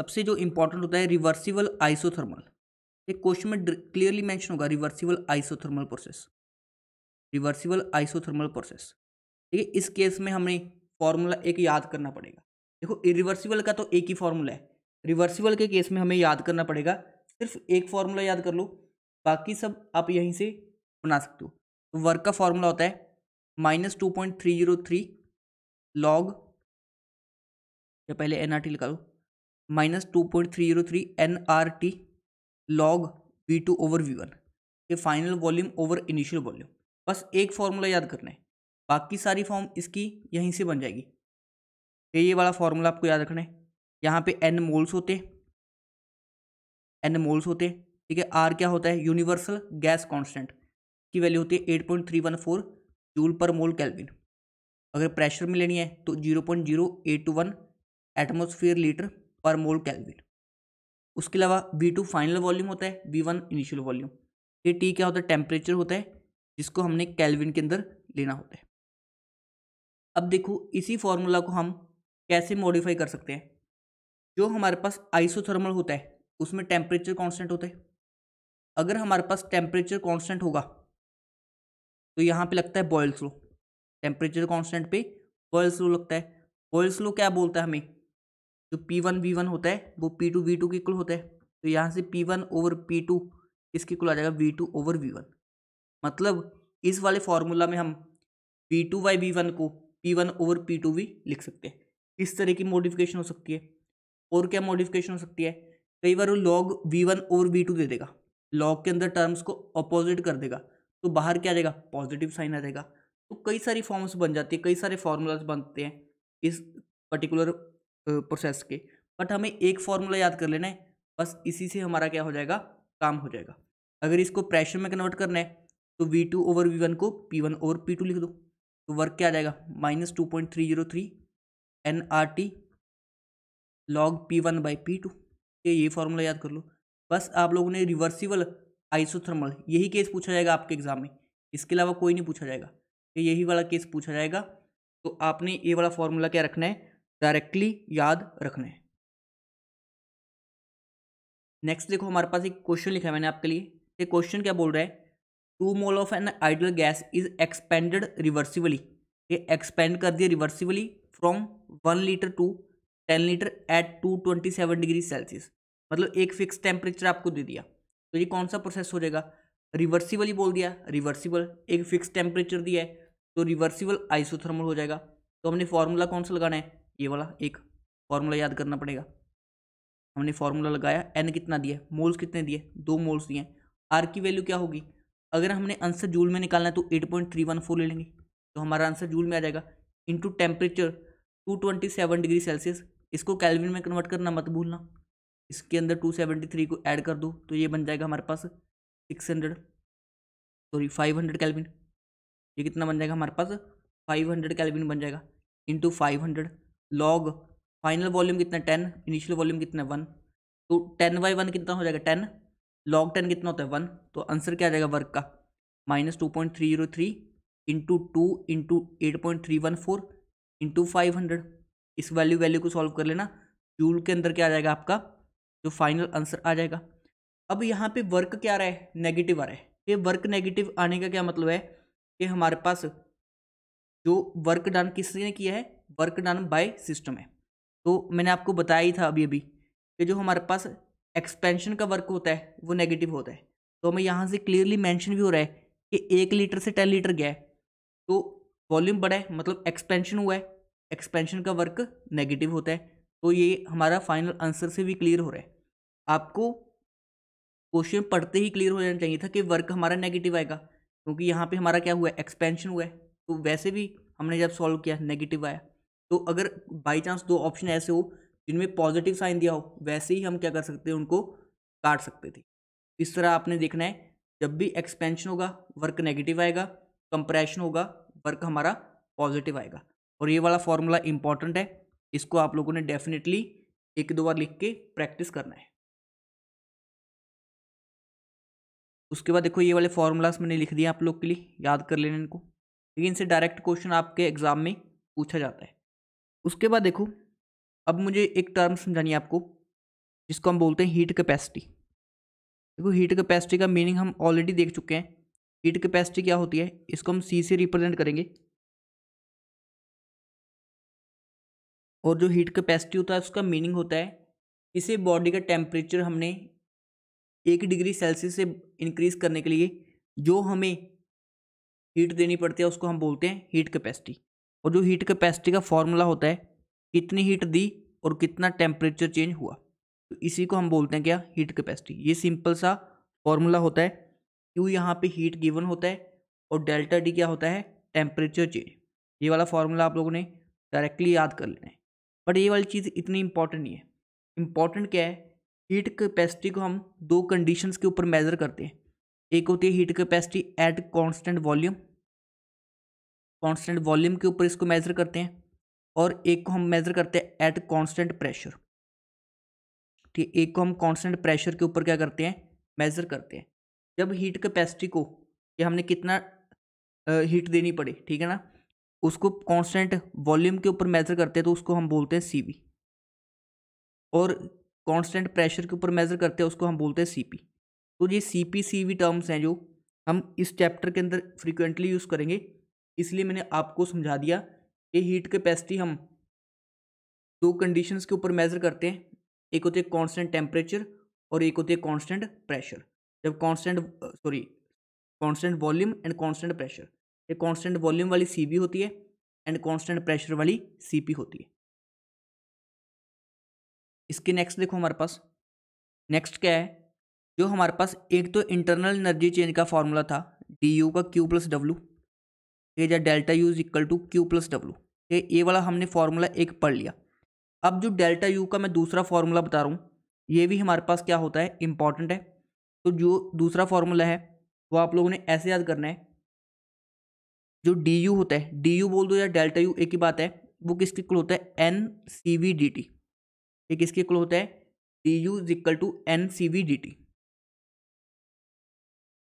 सबसे जो इम्पोर्टेंट होता है रिवर्सिबल आइसोथर्मल, एक क्वेश्चन में क्लियरली मेंशन होगा reversible isothermal process, reversible isothermal process, ठीक है। इस केस में हमें फॉर्मूला एक याद करना पड़ेगा। देखो रिवर्सिबल का तो एक ही फॉर्मूला है, रिवर्सिबल के केस में हमें याद करना पड़ेगा, सिर्फ एक फॉर्मूला याद कर लो, बाकी सब आप यहीं से बना सकते हो। तो वर्क का फॉर्मूला होता है -2.303 लॉग, या पहले एनआरटी लिखा लो, -2.303 एनआरटी लॉग V2/V1, ये final volume over initial volume. बस एक फॉर्मूला याद करना है, बाकी सारी फॉर्म इसकी यहीं से बन जाएगी। ये वाला फॉर्मूला आपको याद रखना है। यहाँ पे n मोल्स होते हैं, n मोल्स होते हैं, ठीक है। R क्या होता है, यूनिवर्सल गैस कांस्टेंट, की वैल्यू होती है 8.314 जूल पर मोल केल्विन। अगर प्रेशर में लेनी है तो 0.0821 atmosphere litre per mole kelvin. उसके अलावा V2 फाइनल वॉल्यूम होता है, V1 इनिशियल वॉल्यूम। ये T क्या होता है, टेम्परेचर होता है, जिसको हमने केल्विन के अंदर लेना होता है। अब देखो इसी फॉर्मूला को हम कैसे मॉडिफाई कर सकते हैं। जो हमारे पास आइसोथर्मल होता है उसमें टेम्परेचर कांस्टेंट होता है। अगर हमारे पास टेम्परेचर कांस्टेंट होगा तो यहाँ पे लगता है बॉयल्स लॉ, टेम्परेचर कांस्टेंट पे बॉयल्स लॉ लगता है। बॉयल्स लॉ क्या बोलता है, हमें जो P1V1 होता है वो P2V2 के इक्वल होता है। तो यहाँ से P1/P2 इसके इक्वल आ जाएगा V2/V1। मतलब इस वाले फार्मूला में हम V2/V1 को P1/P2V लिख सकते हैं। इस तरह की मॉडिफिकेशन हो सकती है। और क्या मॉडिफिकेशन हो सकती है, कई बार वो log V1/V2 दे देगा, log के अंदर टर्म्स को अपोजिट कर देगा, तो बाहर क्या आ जाएगा, पॉजिटिव साइन आ जाएगा। तो कई सारी फॉर्म्स बन जाती है, कई सारे फार्मूलाज बनते हैं इस पर्टिकुलर प्रोसेस के। बट हमें एक फार्मूला याद कर लेना है, बस इसी से हमारा क्या हो जाएगा, काम हो जाएगा। अगर इसको प्रेशर में कन्वर्ट करना है तो V2/V1 को P1/P2 लिख दो। तो वर्क क्या आ जाएगा, -2.303 nRT log P1/P2, ये फार्मूला याद कर लो। बस आप लोगों ने रिवर्सिबल आइसोथर्मल, यही केस पूछा जाएगा आपके एग्जाम में, इसके अलावा कोई नहीं पूछा जाएगा, यही वाला केस पूछा जाएगा। तो आपने ये वाला फार्मूला क्या रखना है, डायरेक्टली याद रखना है। नेक्स्ट देखो हमारे पास एक क्वेश्चन लिखा है मैंने आपके लिए। ये क्वेश्चन क्या बोल रहा है, 2 mole of an ideal gas is expanded reversibly, ये एक्सपेंड कर दिया reversibly from 1 litre to 10 litre at 227 degree Celsius. मतलब एक फिक्स टेम्परेचर आपको दे दिया, तो ये कौन सा प्रोसेस हो जाएगा, रिवर्सिबल ही बोल दिया, रिवर्सिबल। एक फिक्स टेम्परेचर दिया है तो रिवर्सिबल आइसोथर्मल हो जाएगा। तो हमने फार्मूला कौन सा लगाना है, ये वाला एक फार्मूला याद करना पड़ेगा। हमने फार्मूला लगाया, एन कितना दिया, मोल्स कितने दिए, 2 मोल्स दिए। आर की वैल्यू क्या होगी, अगर हमने आंसर जूल में निकालना है तो 8.314 ले लेंगे, तो हमारा आंसर जूल में आ जाएगा, इंटू टेम्परेचर 227 डिग्री सेल्सियस। इसको केल्विन में कन्वर्ट करना मत भूलना, इसके अंदर 273 को ऐड कर दो, तो ये बन जाएगा हमारे पास 500 केल्विन। ये कितना बन जाएगा हमारे पास, 500 केल्विन बन जाएगा, इंटू 500 लॉग फाइनल वॉल्यूम कितना 10, इनिशियल वॉल्यूम कितना 1, तो 10/1 कितना हो जाएगा 10, लॉग 10 कितना होता है 1। तो आंसर क्या आ जाएगा वर्क का, -2.303 इंटू 2 इंटू 8.314 इंटू 500। इस वैल्यू को सॉल्व कर लेना, जूल के अंदर क्या आ जाएगा आपका, जो फाइनल आंसर आ जाएगा। अब यहाँ पे वर्क क्या आ रहा है, नेगेटिव आ रहा है। ये वर्क नेगेटिव आने का क्या मतलब है, कि हमारे पास जो वर्क डन किसने किया है, वर्क डन बाय सिस्टम है। तो मैंने आपको बताया ही था अभी कि जो हमारे पास एक्सपेंशन का वर्क होता है वो नेगेटिव होता है। तो हमें यहाँ से क्लियरली मैंशन भी हो रहा है कि 1 लीटर से 10 लीटर गया है, तो वॉल्यूम बढ़ा है, मतलब एक्सपेंशन हुआ है, एक्सपेंशन का वर्क नेगेटिव होता है। तो ये हमारा फाइनल आंसर से भी क्लियर हो रहा है। आपको क्वेश्चन पढ़ते ही क्लियर हो जाना चाहिए था कि वर्क हमारा नेगेटिव आएगा, क्योंकि यहाँ पे हमारा क्या हुआ है, एक्सपेंशन हुआ है। तो वैसे भी हमने जब सॉल्व किया नेगेटिव आया। तो अगर बाई चांस 2 ऑप्शन ऐसे हो जिनमें पॉजिटिव साइन दिया हो, वैसे ही हम क्या कर सकते हैं, उनको काट सकते थे। इस तरह आपने देखना है, जब भी एक्सपेंशन होगा वर्क नेगेटिव आएगा, कंप्रेशन होगा वर्क हमारा पॉजिटिव आएगा। और ये वाला फॉर्मूला इंपॉर्टेंट है, इसको आप लोगों ने डेफिनेटली 1-2 बार लिख के प्रैक्टिस करना है। उसके बाद देखो ये वाले फॉर्मूलास मैंने लिख दिए आप लोग के लिए, याद कर लेना इनको, लेकिन इनसे डायरेक्ट क्वेश्चन आपके एग्जाम में पूछा जाता है। उसके बाद देखो अब मुझे एक टर्म समझानी है आपको जिसको हम बोलते हैं हीट कैपेसिटी। देखो हीट कैपेसिटी का मीनिंग हम ऑलरेडी देख चुके हैं, हीट कैपेसिटी क्या होती है इसको हम C से रिप्रेजेंट करेंगे, और जो हीट कैपेसिटी होता है उसका मीनिंग होता है किसी बॉडी का टेम्परेचर हमने 1 डिग्री सेल्सियस से इंक्रीज करने के लिए जो हमें हीट देनी पड़ती है उसको हम बोलते हैं हीट कैपेसिटी। और जो हीट कैपेसिटी का फॉर्मूला होता है कितनी हीट दी और कितना टेम्परेचर चेंज हुआ, तो इसी को हम बोलते हैं क्या, हीट कैपेसिटी। ये सिंपल सा फॉर्मूला होता है, क्यों यहाँ पे हीट गिवन होता है और डेल्टा डी क्या होता है, टेम्परेचर चेंज। ये वाला फार्मूला आप लोगों ने डायरेक्टली याद कर लेना है, बट ये वाली चीज़ इतनी इंपॉर्टेंट नहीं है। इम्पॉर्टेंट क्या है, हीट कैपेसिटी को हम 2 कंडीशंस के ऊपर मेज़र करते हैं। एक होती है heat capacity at constant volume, constant volume के ऊपर इसको मेज़र करते हैं, और एक को हम मेज़र करते हैं एट कांस्टेंट प्रेशर। ठीक, एक को हम कांस्टेंट प्रेशर के ऊपर क्या करते हैं, मेज़र करते हैं। जब हीट कैपेसिटी को कि हमने कितना हीट देनी पड़े, ठीक है ना, उसको कांस्टेंट वॉल्यूम के ऊपर मेज़र करते हैं तो उसको हम बोलते हैं CV, और कांस्टेंट प्रेशर के ऊपर मेज़र करते हैं उसको हम बोलते हैं CP। तो ये CP CV टर्म्स हैं जो हम इस चैप्टर के अंदर फ्रीक्वेंटली यूज़ करेंगे, इसलिए मैंने आपको समझा दिया कि हीट कैपेसिटी हम 2 कंडीशंस के ऊपर मेज़र करते हैं, एक होती है कांस्टेंट टेम्परेचर और एक होती है कांस्टेंट प्रेशर। जब constant volume and constant pressure, ये कांस्टेंट वॉल्यूम वाली CV होती है एंड कांस्टेंट प्रेशर वाली CP होती है। इसके नेक्स्ट देखो हमारे पास, नेक्स्ट क्या है, जो हमारे पास एक तो इंटरनल एनर्जी चेंज का फॉर्मूला था DU का Q+W, ये या डेल्टा U = Q+W, ये वाला हमने फार्मूला 1 पढ़ लिया। अब जो डेल्टा U का मैं दूसरा फार्मूला बता रहा हूँ, ये भी हमारे पास क्या होता है, इंपॉर्टेंट है। तो जो दूसरा फार्मूला है वो आप लोगों ने ऐसे याद करना है, जो DU होता है, DU बोल दो या डेल्टा U एक ही बात है, वो किसके इक्वल होता है, NCV/dt। ये किसके इक्वल होता है, DU = NCV/dt।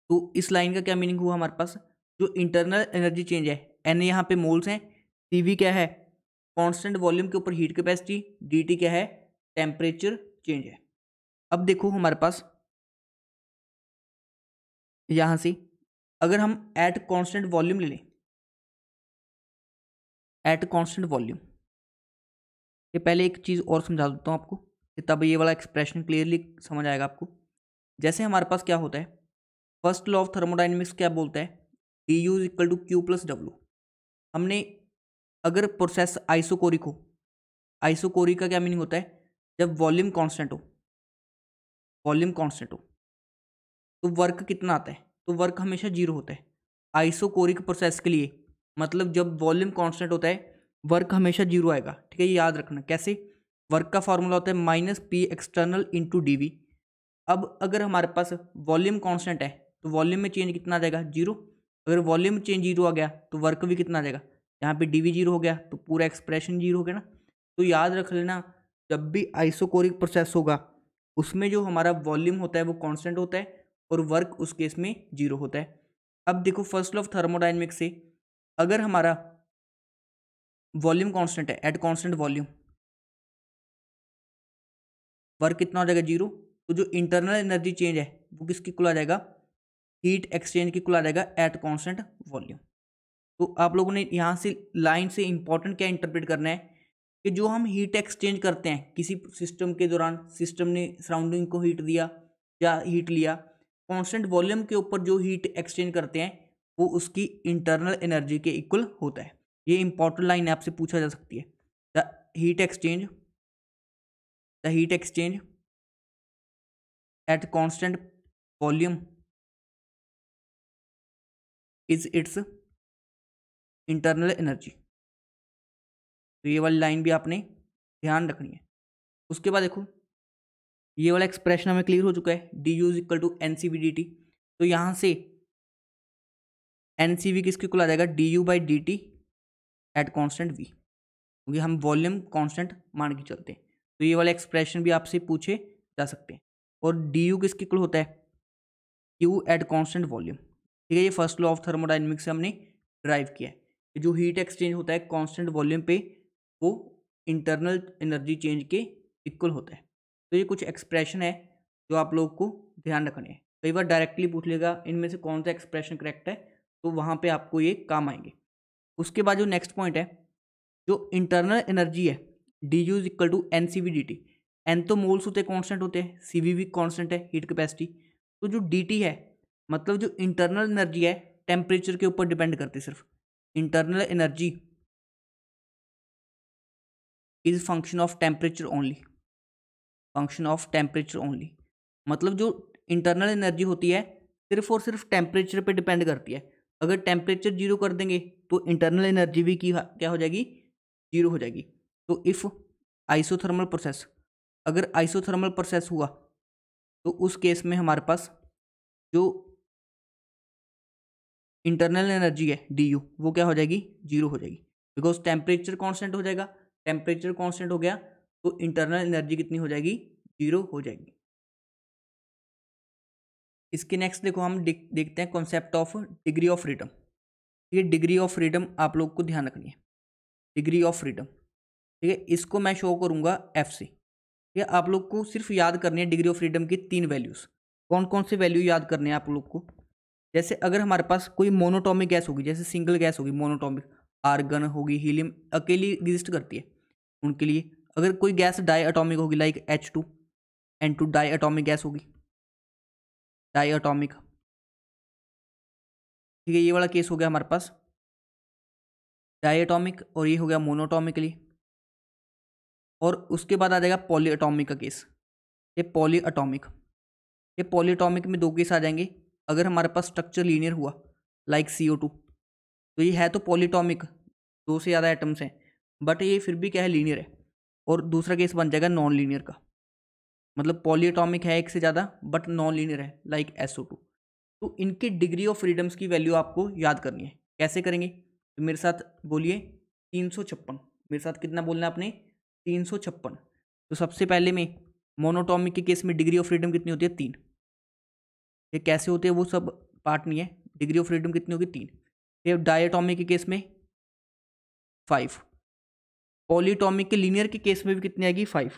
तो इस लाइन का क्या मीनिंग हुआ हमारे पास, जो इंटरनल एनर्जी चेंज है, N यहाँ पे मोल्स हैं, CV क्या है, कांस्टेंट वॉल्यूम के ऊपर हीट कैपेसिटी, DT क्या है, टेम्परेचर चेंज है। अब देखो हमारे पास यहाँ से अगर हम एट कांस्टेंट वॉल्यूम ले लें, एट कांस्टेंट वॉल्यूम, ये पहले एक चीज़ और समझा देता हूँ आपको कि तब ये वाला एक्सप्रेशन क्लियरली समझ आएगा आपको। जैसे हमारे पास क्या होता है, फर्स्ट लॉ ऑफ थर्मोडाइनमिक्स क्या बोलता है, DU = Q+W। हमने अगर प्रोसेस आइसोकोरिक हो, आइसोकोरिक का क्या मीनिंग होता है, जब वॉल्यूम कॉन्स्टेंट हो, वॉल्यूम कॉन्स्टेंट हो तो वर्क कितना आता है, तो वर्क हमेशा 0 होता है। आइसोकोरिक प्रोसेस के लिए मतलब जब वॉल्यूम कांस्टेंट होता है वर्क हमेशा 0 आएगा। ठीक है, ये याद रखना। कैसे, वर्क का फार्मूला होता है -P external × dV। अब अगर हमारे पास वॉल्यूम कांस्टेंट है तो वॉल्यूम में चेंज कितना आ जाएगा, 0। अगर वॉल्यूम चेंज 0 आ गया तो वर्क भी कितना आ जाएगा, यहाँ पे dV 0 हो गया तो पूरा एक्सप्रेशन 0 हो गया ना। तो याद रख लेना, जब भी आइसोकोरिक प्रोसेस होगा उसमें जो हमारा वॉल्यूम होता है वो कॉन्स्टेंट होता है और वर्क उस केस में 0 होता है। अब देखो फर्स्ट लॉ ऑफ थर्मोडायनेमिक्स से अगर हमारा वॉल्यूम कांस्टेंट है, एट कांस्टेंट वॉल्यूम वर्क कितना हो जाएगा, 0। तो जो इंटरनल एनर्जी चेंज है वो किसकी इक्वल आ जाएगा, हीट एक्सचेंज की इक्वल आ जाएगा एट कांस्टेंट वॉल्यूम। तो आप लोगों ने यहाँ से लाइन से इंपॉर्टेंट क्या इंटरप्रेट करना है कि जो हम हीट एक्सचेंज करते हैं किसी सिस्टम के दौरान, सिस्टम ने सराउंडिंग को हीट दिया या हीट लिया, कांस्टेंट वॉल्यूम के ऊपर जो हीट एक्सचेंज करते हैं वो उसकी इंटरनल एनर्जी के इक्वल होता है। ये इंपॉर्टेंट लाइन आपसे पूछा जा सकती है, the heat exchange at constant volume is its internal energy. तो ये वाली लाइन भी आपने ध्यान रखनी है। उसके बाद देखो ये वाला एक्सप्रेशन हमें क्लियर हो चुका है, DU = NCV/dt। तो यहाँ से NCV किसके इक्वल आ जाएगा, DU/dt एट कांस्टेंट V, क्योंकि हम वॉल्यूम कांस्टेंट मान के चलते हैं। तो ये वाला एक्सप्रेशन भी आपसे पूछे जा सकते हैं। और DU किसके इक्वल होता है, Q एट कांस्टेंट वॉल्यूम। ठीक है, ये फर्स्ट लॉ ऑफ थर्मोडाइनमिक्स से हमने ड्राइव किया है। जो हीट एक्सचेंज होता है कांस्टेंट वॉल्यूम पे, वो इंटरनल एनर्जी चेंज के इक्वल होता है। तो ये कुछ एक्सप्रेशन है जो आप लोग को ध्यान रखने हैं। कई बार डायरेक्टली पूछ लेगा इनमें से कौन सा एक्सप्रेशन करेक्ट है, तो वहाँ पे आपको ये काम आएंगे। उसके बाद जो नेक्स्ट पॉइंट है, जो इंटरनल एनर्जी है D U is equal to NCV DT। N तो मोल्स होते हैं, कॉन्स्टेंट होते हैं, CV भी कॉन्स्टेंट है, हीट कैपेसिटी। तो जो DT है मतलब जो इंटरनल एनर्जी है टेम्परेचर के ऊपर डिपेंड करती है। सिर्फ internal energy is function of temperature only, function of temperature only. मतलब जो इंटरनल एनर्जी होती है सिर्फ और सिर्फ टेम्परेचर पे डिपेंड करती है। अगर टेम्परेचर जीरो कर देंगे तो इंटरनल एनर्जी भी क्या हो जाएगी, जीरो हो जाएगी। तो इफ़ आइसोथर्मल प्रोसेस, अगर आइसोथर्मल प्रोसेस हुआ तो उस केस में हमारे पास जो इंटरनल एनर्जी है DU वो क्या हो जाएगी, जीरो हो जाएगी। बिकॉज टेम्परेचर कांस्टेंट हो जाएगा, टेम्परेचर कांस्टेंट हो गया तो इंटरनल एनर्जी कितनी हो जाएगी, जीरो हो जाएगी। इसके नेक्स्ट देखो हम देखते हैं concept of degree of freedom. ये डिग्री ऑफ फ्रीडम आप लोग को ध्यान रखनी है, डिग्री ऑफ फ्रीडम। ठीक है, इसको मैं शो करूँगा F से। ये आप लोग को सिर्फ याद करनी है डिग्री ऑफ फ्रीडम की 3 वैल्यूज़। कौन कौन से वैल्यू याद करने हैं आप लोग को? जैसे अगर हमारे पास कोई मोनोटॉमिक गैस होगी, जैसे सिंगल गैस होगी मोनोटॉमिक, आर्गन होगी, हीलियम अकेली एग्जिस्ट करती है उनके लिए। अगर कोई गैस डाई एटॉमिक होगी like H2N2 diatomic gas होगी, डाई एटॉमिक। ठीक है, ये वाला केस हो गया हमारे पास डाई एटॉमिक, और ये हो गया मोनोटॉमिकली। और उसके बाद आ जाएगा पॉली एटॉमिक का केस, ये पॉली एटॉमिक। ये पॉली एटॉमिक में 2 केस आ जाएंगे। अगर हमारे पास स्ट्रक्चर लीनियर हुआ लाइक CO2, तो ये है तो पॉली एटॉमिक, 2 से ज़्यादा एटम्स हैं, बट ये फिर भी क्या है, लीनियर है। और दूसरा केस बन जाएगा नॉन लीनियर का, मतलब पॉली एटॉमिक है 1 से ज़्यादा बट नॉन लीनियर है लाइक SO2। तो इनकी डिग्री ऑफ फ्रीडम्स की वैल्यू आपको याद करनी है। कैसे करेंगे तो मेरे साथ बोलिए 356। मेरे साथ कितना बोलना है आपने, 356। तो सबसे पहले में मोनोटॉमिक के केस में डिग्री ऑफ फ्रीडम कितनी होती है, 3। ये कैसे होते हैं वो सब पार्ट नहीं है, डिग्री ऑफ फ्रीडम कितनी होगी, 3। ये डायटॉमिक के केस में 5। पॉलीटॉमिक के लीनियर के केस में भी कितनी आएगी, 5।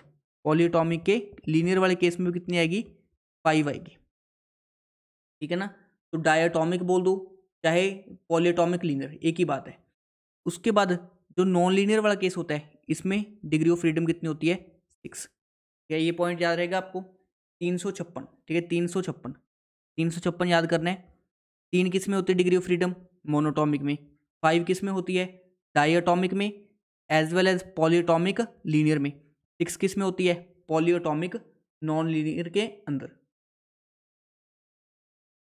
पॉलीटॉमिक के लीनियर वाले केस में भी कितनी आएगी, 5 आएगी। ठीक है ना, तो डायटॉमिक बोल दो चाहे पॉलीटॉमिक लीनियर, एक ही बात है। उसके बाद जो नॉन लीनियर वाला केस होता है इसमें डिग्री ऑफ फ्रीडम कितनी होती है, 6। क्या ये पॉइंट याद रहेगा आपको, 356। ठीक है, 356 याद करना है। 3 किस में होती है डिग्री ऑफ फ्रीडम, मोनोटॉमिक में। 5 किस में होती है, डायटॉमिक में as well as polyatomic linear में। 6 किस में होती है, पॉलीटॉमिक नॉन लीनियर के अंदर।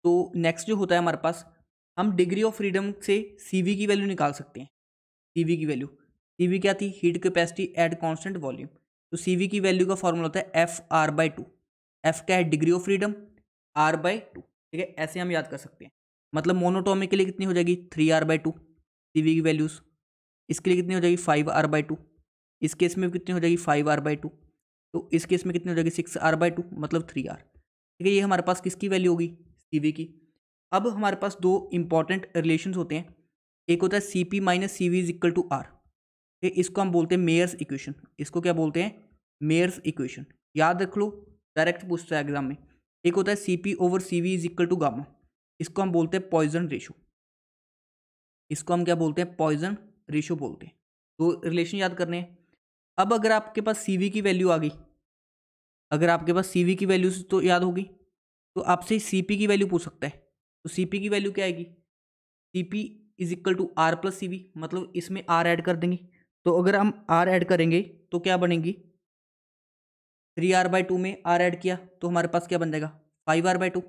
तो नेक्स्ट जो होता है हमारे पास, हम डिग्री ऑफ फ्रीडम से CV की वैल्यू निकाल सकते हैं। CV की वैल्यू, CV क्या थी, heat capacity at constant volume. तो CV की वैल्यू का फॉर्मूला होता है FR/2। F क्या है, डिग्री ऑफ फ्रीडम, R/2। ठीक है, ऐसे हम याद कर सकते हैं। मतलब मोनोटॉमिक के लिए कितनी हो जाएगी, 3R/2 CV की वैल्यूज़। इसके लिए कितनी हो जाएगी, 5R/2। इस केस में कितनी हो जाएगी, 5R/2। तो इस केस में कितनी हो जाएगी, 6R/2, मतलब 3R। ठीक है, ये हमारे पास किसकी वैल्यू होगी, CV की। अब हमारे पास 2 इंपॉर्टेंट रिलेशन होते हैं। एक होता है CP - CV = R। इसको हम बोलते हैं मेयर्स इक्वेशन। इसको क्या बोलते हैं, मेयर्स इक्वेशन। याद रख लो, डायरेक्ट पूछता है एग्जाम में। एक होता है CP/CV = γ। इसको हम बोलते हैं पॉइजन रेशो। इसको हम क्या बोलते हैं, पॉइजन रेशो बोलते हैं। तो रिलेशन याद करने हैं। अब अगर आपके पास CV की वैल्यू आ गई, अगर आपके पास CV की वैल्यू तो याद होगी, तो आपसे CP की वैल्यू पूछ सकता है। तो CP की वैल्यू क्या आएगी, CP = R + CV। मतलब इसमें R ऐड कर देंगे। तो अगर हम R ऐड करेंगे तो क्या बनेगी, 3R/2 में R ऐड किया तो हमारे पास क्या बन जाएगा, 5R/2।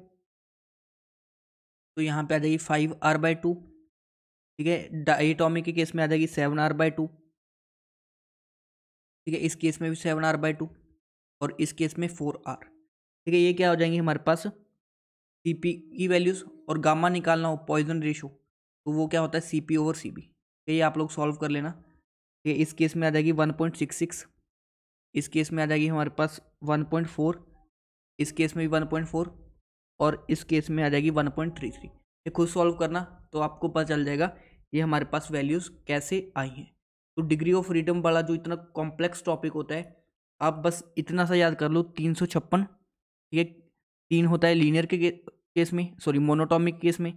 तो यहाँ पे आ जाएगी 5R/2। ठीक है, डायटॉमिक के केस में आ जाएगी 7R/2। ठीक है, इस केस में भी 7R/2 और इस केस में 4R। ठीक है, ये क्या हो जाएंगे हमारे पास, CP की वैल्यूज़। और गामा निकालना हो, पॉइजन रेशो, तो वो क्या होता है, CP/CV। ये आप लोग सॉल्व कर लेना। ये इस केस में आ जाएगी 1.66, इस केस में आ जाएगी हमारे पास 1.4, इस केस में भी 1.4 और इस केस में आ जाएगी 1.33। ये खुद सॉल्व करना तो आपको पता चल जाएगा ये हमारे पास वैल्यूज़ कैसे आई हैं। तो डिग्री ऑफ फ्रीडम वाला जो इतना कॉम्प्लेक्स टॉपिक होता है आप बस इतना सा याद कर लो 356। ये 3 होता है लीनियर के केस में, सॉरी मोनोटॉमिक केस में,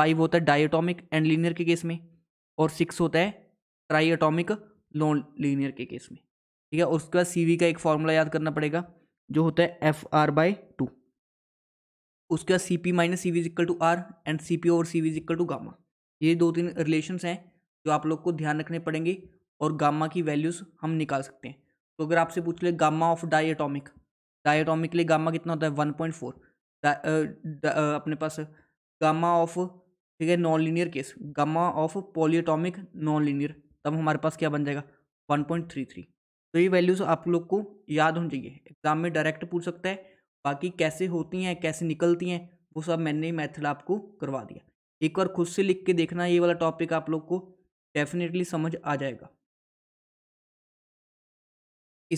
5 होता है डायटॉमिक एंड लीनियर के केस में, और 6 होता है ट्राई एटॉमिक नॉन लीनियर के केस में, ठीक है। उसके बाद सी वी का एक फॉर्मूला याद करना पड़ेगा जो होता है FR/2। उसके बाद CP - CV = R and CP/CV = gamma. ये 2-3 रिलेशंस हैं जो आप लोग को ध्यान रखने पड़ेंगे और गामा की वैल्यूज़ हम निकाल सकते हैं। तो अगर आपसे पूछ ले गामा ऑफ डायटॉमिक, डायटॉमिक के लिए गामा कितना होता है 1.4। अपने पास गामा ऑफ, ठीक है, non linear case, gamma of polyatomic non linear, तब हमारे पास क्या बन जाएगा 1.33। तो ये वैल्यूज़ आप लोग को याद होनी चाहिए, एग्जाम में डायरेक्ट पूछ सकता है। बाकी कैसे होती हैं, कैसे निकलती हैं, वो सब मैंने मेथड आपको करवा दिया। एक बार खुद से लिख के देखना, ये वाला टॉपिक आप लोग को डेफिनेटली समझ आ जाएगा।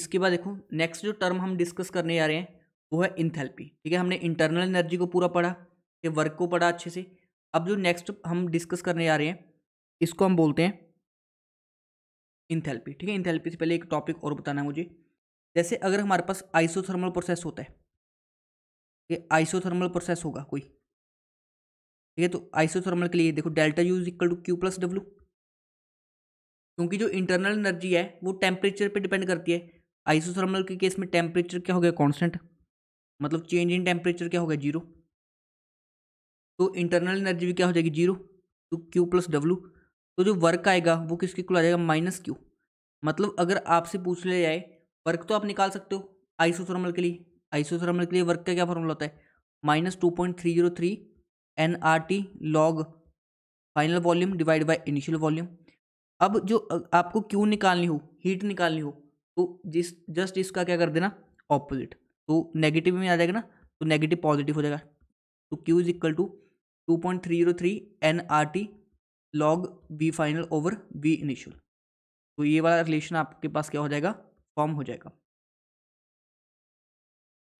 इसके बाद देखो नेक्स्ट जो टर्म हम डिस्कस करने जा रहे हैं वो है इंथैल्पी, ठीक है। हमने इंटरनल एनर्जी को पूरा पढ़ा, ये वर्क को पढ़ा अच्छे से। अब जो नेक्स्ट हम डिस्कस करने जा रहे हैं इसको हम बोलते हैं इंथैल्पी, ठीक है। इंथैल्पी से पहले एक टॉपिक और बताना है मुझे। जैसे अगर हमारे पास आइसोथर्मल प्रोसेस होता है, ये आइसोथर्मल प्रोसेस होगा कोई, ठीक है। तो आइसोथर्मल के लिए देखो delta U = Q+W, क्योंकि जो इंटरनल एनर्जी है वो टेम्परेचर पे डिपेंड करती है। आइसोथर्मल के केस में टेम्परेचर क्या हो गया कांस्टेंट, मतलब चेंज इन टेम्परेचर क्या हो गया 0। तो इंटरनल एनर्जी भी क्या हो जाएगी 0, तो Q+W। तो जो वर्क आएगा वो किसके इक्वल आ जाएगा -Q। मतलब अगर आपसे पूछ लिया जाए वर्क तो आप निकाल सकते हो आइसोथर्मल के लिए। आइसोथर्मल के लिए वर्क का क्या फॉर्मूला होता है -2.303 nRT log final volume / initial volume। अब जो आपको क्यू निकालनी हो, हीट निकालनी हो, तो जिस जस्ट इसका क्या कर देना ऑपोजिट, तो नेगेटिव में आ जाएगा ना, तो नेगेटिव पॉजिटिव हो जाएगा। तो Q = 2.303 nRT log V final over V initial। तो ये वाला रिलेशन आपके पास क्या हो जाएगा फॉर्म हो जाएगा।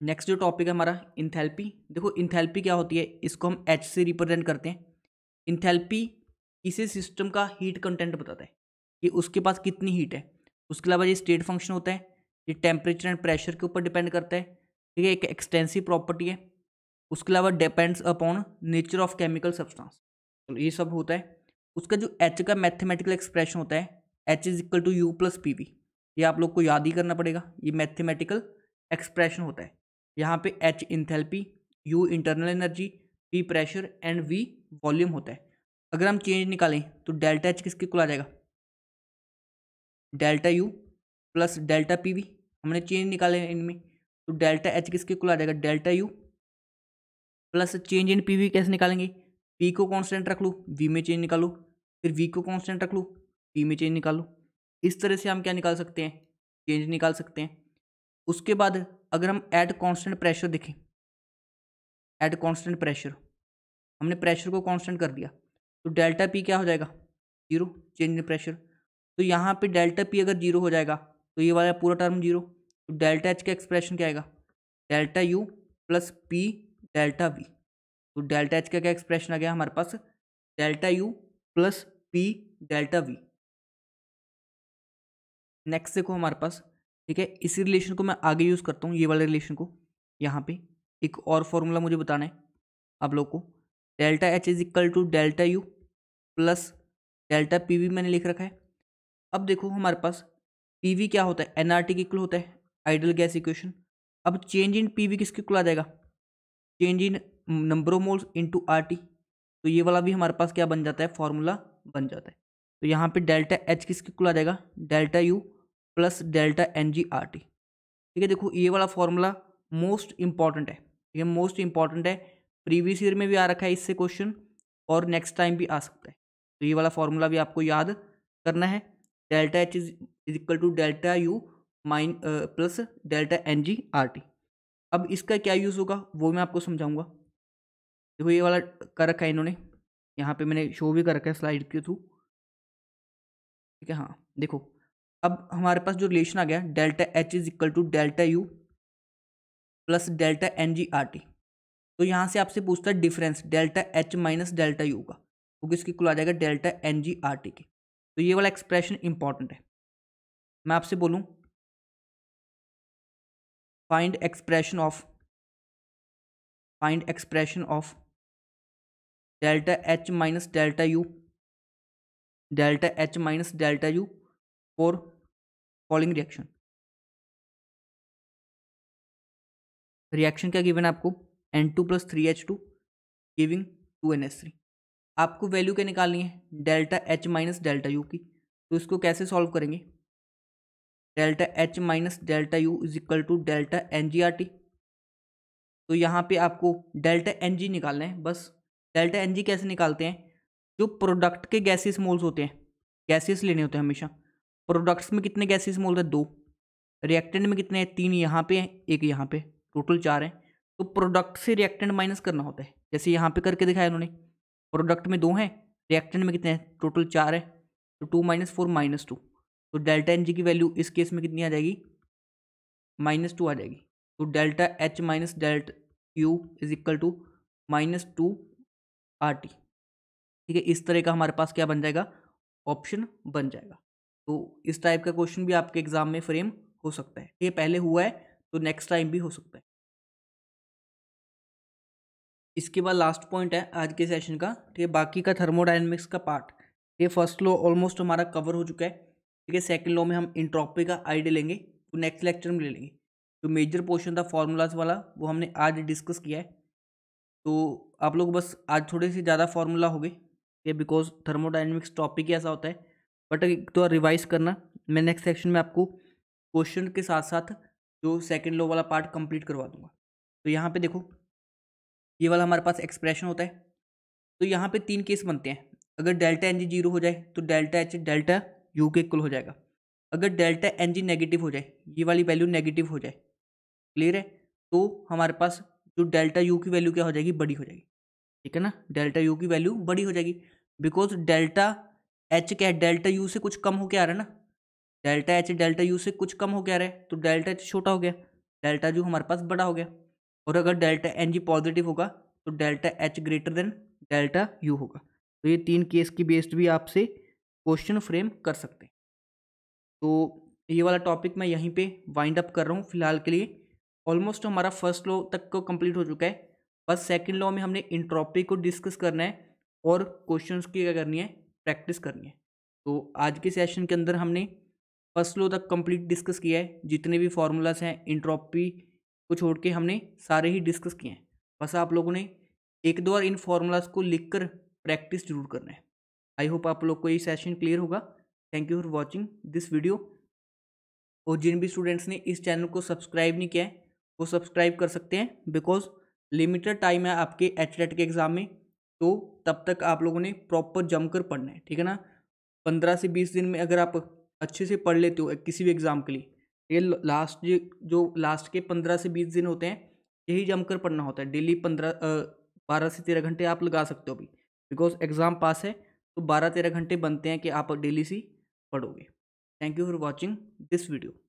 नेक्स्ट जो टॉपिक है हमारा इंथैल्पी। देखो इंथैल्पी क्या होती है, इसको हम H से रिप्रेजेंट करते हैं। इंथैल्पी किसी सिस्टम का हीट कंटेंट बताता है कि उसके पास कितनी हीट है। उसके अलावा ये स्टेट फंक्शन होता है, ये टेम्परेचर एंड प्रेशर के ऊपर डिपेंड करता है, ठीक है। एक एक्सटेंसिव प्रॉपर्टी है। उसके अलावा depends upon nature of chemical substance, तो ये सब होता है। उसका जो H का मैथमेटिकल एक्सप्रेशन होता है H = U+PV। ये आप लोग को याद ही करना पड़ेगा, ये मैथमेटिकल एक्सप्रेशन होता है। यहाँ पे H enthalpy, U internal energy, P pressure and V volume होता है। अगर हम चेंज निकालें तो डेल्टा H किसके इक्वल आ जाएगा डेल्टा U + डेल्टा PV। हमने चेंज निकाले इनमें तो डेल्टा H किसके इक्वल आ जाएगा delta U + change in PV। कैसे निकालेंगे, P को कांस्टेंट रख लो, V में चेंज निकालो, फिर V को कांस्टेंट रख लो, P में चेंज निकालो। इस तरह से हम क्या निकाल सकते हैं, चेंज निकाल सकते हैं। उसके बाद अगर हम एट कांस्टेंट प्रेशर देखें, एट कांस्टेंट प्रेशर, हमने प्रेशर को कांस्टेंट कर दिया तो डेल्टा P क्या हो जाएगा 0, चेंज इन प्रेशर। तो यहाँ पे डेल्टा P अगर 0 हो जाएगा तो ये वाला पूरा टर्म 0। तो डेल्टा H का एक्सप्रेशन क्या आएगा delta U + P delta V। तो डेल्टा H का क्या एक्सप्रेशन आ गया हमारे पास delta U + P delta V। Next देखो हमारे पास, ठीक है, इसी रिलेशन को मैं आगे यूज़ करता हूँ। ये वाले रिलेशन को यहाँ पे एक और फॉर्मूला मुझे बताना है आप लोग को। Delta H = delta U + delta PV मैंने लिख रखा है। अब देखो हमारे पास PV क्या होता है nRT के इक्वल होता है, आइडियल गैस इक्वेशन। अब चेंज इन PV किसके इक्वल आ जाएगा change in number of moles into RT। तो ये वाला भी हमारे पास क्या बन जाता है फॉर्मूला बन जाता है। तो यहाँ पे डेल्टा H किसके इक्वल आ जाएगा delta U + delta NG RT, ठीक है। देखो ये वाला फॉर्मूला मोस्ट इंपॉर्टेंट है, ठीक है, मोस्ट इंपॉर्टेंट है। प्रीवियस ईयर में भी आ रखा है इससे क्वेश्चन और नेक्स्ट टाइम भी आ सकता है। तो ये वाला फॉर्मूला भी आपको याद करना है delta H = delta U + delta NG RT। अब इसका क्या यूज़ होगा वो मैं आपको समझाऊंगा। देखो ये वाला कर रखा है इन्होंने, यहाँ पे मैंने शो भी कर रखा है स्लाइड के थ्रू, ठीक है। हाँ देखो अब हमारे पास जो रिलेशन आ गया delta H = delta U + delta NG RT। तो यहाँ से आपसे पूछता है difference delta H minus delta U का, क्योंकि इसकी कुल आ जाएगा delta N G R T के। तो ये वाला एक्सप्रेशन इंपॉर्टेंट है। मैं आपसे बोलूँ find expression of delta H minus delta U for following reaction. Reaction क्या गिवन है आपको, N2 + 3H2 गिविंग 2NH3। आपको वैल्यू क्या निकालनी है, delta H minus delta U की। तो इसको कैसे सॉल्व करेंगे, delta H minus delta U is equal to delta NgRT। तो यहाँ पे आपको डेल्टा Ng निकालना है बस। डेल्टा Ng कैसे निकालते हैं, जो प्रोडक्ट के गैसीय मोल्स होते हैं, गैसीय लेने होते हैं हमेशा। प्रोडक्ट्स में कितने गैसीय मोल हैं, 2। रिएक्टेंट में कितने हैं, 3 यहाँ पे हैं, 1 यहाँ पे, टोटल 4 हैं। तो प्रोडक्ट से रिएक्टेंट माइनस करना होता है, जैसे यहाँ पे करके दिखाया उन्होंने। प्रोडक्ट में 2 हैं, रिएक्टेंट में कितने हैं, टोटल 4 है। तो 2 - 4 - 2। तो डेल्टा एन जी की वैल्यू इस केस में कितनी आ जाएगी, -2 आ जाएगी। तो delta H minus delta U is equal to -2RT। ठीक है, इस तरह का हमारे पास क्या बन जाएगा, ऑप्शन बन जाएगा। तो इस टाइप का क्वेश्चन भी आपके एग्जाम में फ्रेम हो सकता है। ये पहले हुआ है तो नेक्स्ट टाइम भी हो सकता है। इसके बाद लास्ट पॉइंट है आज के सेशन का, ठीक है, बाकी का थर्मोडायनेमिक्स का पार्ट। ये फर्स्ट लॉ ऑलमोस्ट हमारा कवर हो चुका है, ठीक है। सेकंड लॉ में हम इंट्रोपी का आइडिया लेंगे, तो नेक्स्ट लेक्चर में ले लेंगे। जो मेजर पोर्शन था फार्मूलाज वाला वो हमने आज डिस्कस किया है। तो आप लोग बस आज थोड़े से ज़्यादा फार्मूला हो गए, बिकॉज थर्मोडायनेमिक्स टॉपिक ही ऐसा होता है, बट एक तो रिवाइज करना। मैं नेक्स्ट सेक्शन में आपको क्वेश्चन के साथ साथ जो सेकंड लॉ वाला पार्ट कंप्लीट करवा दूंगा। तो यहाँ पे देखो, ये वाला हमारे पास एक्सप्रेशन होता है। तो यहाँ पे 3 केस बनते हैं। अगर डेल्टा एन जी 0 हो जाए तो डेल्टा एच डेल्टा यू के इक्वल हो जाएगा। अगर डेल्टा एन जी नेगेटिव हो जाए, ये वाली वैल्यू नेगेटिव हो जाए, क्लियर है, तो हमारे पास जो डेल्टा यू की वैल्यू क्या हो जाएगी, बड़ी हो जाएगी। ठीक है ना, डेल्टा यू की वैल्यू बड़ी हो जाएगी, बिकॉज डेल्टा एच क्या है, डेल्टा यू से कुछ कम होके आ रहा है ना। डेल्टा एच डेल्टा यू से कुछ कम होके आ रहा है, तो डेल्टा एच छोटा हो गया, डेल्टा यू हमारे पास बड़ा हो गया। और अगर डेल्टा एन जी पॉजिटिव होगा तो delta H greater than delta U होगा। तो ये 3 केस की बेस्ड भी आपसे क्वेश्चन फ्रेम कर सकते हैं। तो ये वाला टॉपिक मैं यहीं पे वाइंड अप कर रहा हूँ फिलहाल के लिए। ऑलमोस्ट हमारा फर्स्ट लॉ तक को कंप्लीट हो चुका है, बस सेकेंड लॉ में हमने इंट्रोपी को डिस्कस करना है और क्वेश्चन की क्या करनी है, प्रैक्टिस करनी है। तो आज के सेशन के अंदर हमने फर्स्ट लॉ तक कंप्लीट डिस्कस किया है। जितने भी फार्मूलाज हैं इंट्रोपी को छोड़ के हमने सारे ही डिस्कस किए हैं। बस आप लोगों ने 1-2 बार इन फार्मूलाज को लिखकर प्रैक्टिस जरूर करना है। आई होप आप लोग को ये सेशन क्लियर होगा। Thank you for watching this video. और जिन भी स्टूडेंट्स ने इस चैनल को सब्सक्राइब नहीं किया है वो सब्सक्राइब कर सकते हैं, बिकॉज लिमिटेड टाइम है आपके HTET के एग्ज़ाम में। तो तब तक आप लोगों ने प्रॉपर जमकर पढ़ना है, ठीक है ना। 15 से 20 दिन में अगर आप अच्छे से पढ़ लेते हो किसी भी एग्ज़ाम के लिए, ये लास्ट के 15 से 20 दिन होते हैं, यही जमकर पढ़ना होता है। डेली 12 से 13 घंटे आप लगा सकते हो अभी, बिकॉज एग्ज़ाम पास है तो 12-13 घंटे बनते हैं कि आप डेली सी पढ़ोगे। Thank you for watching this video.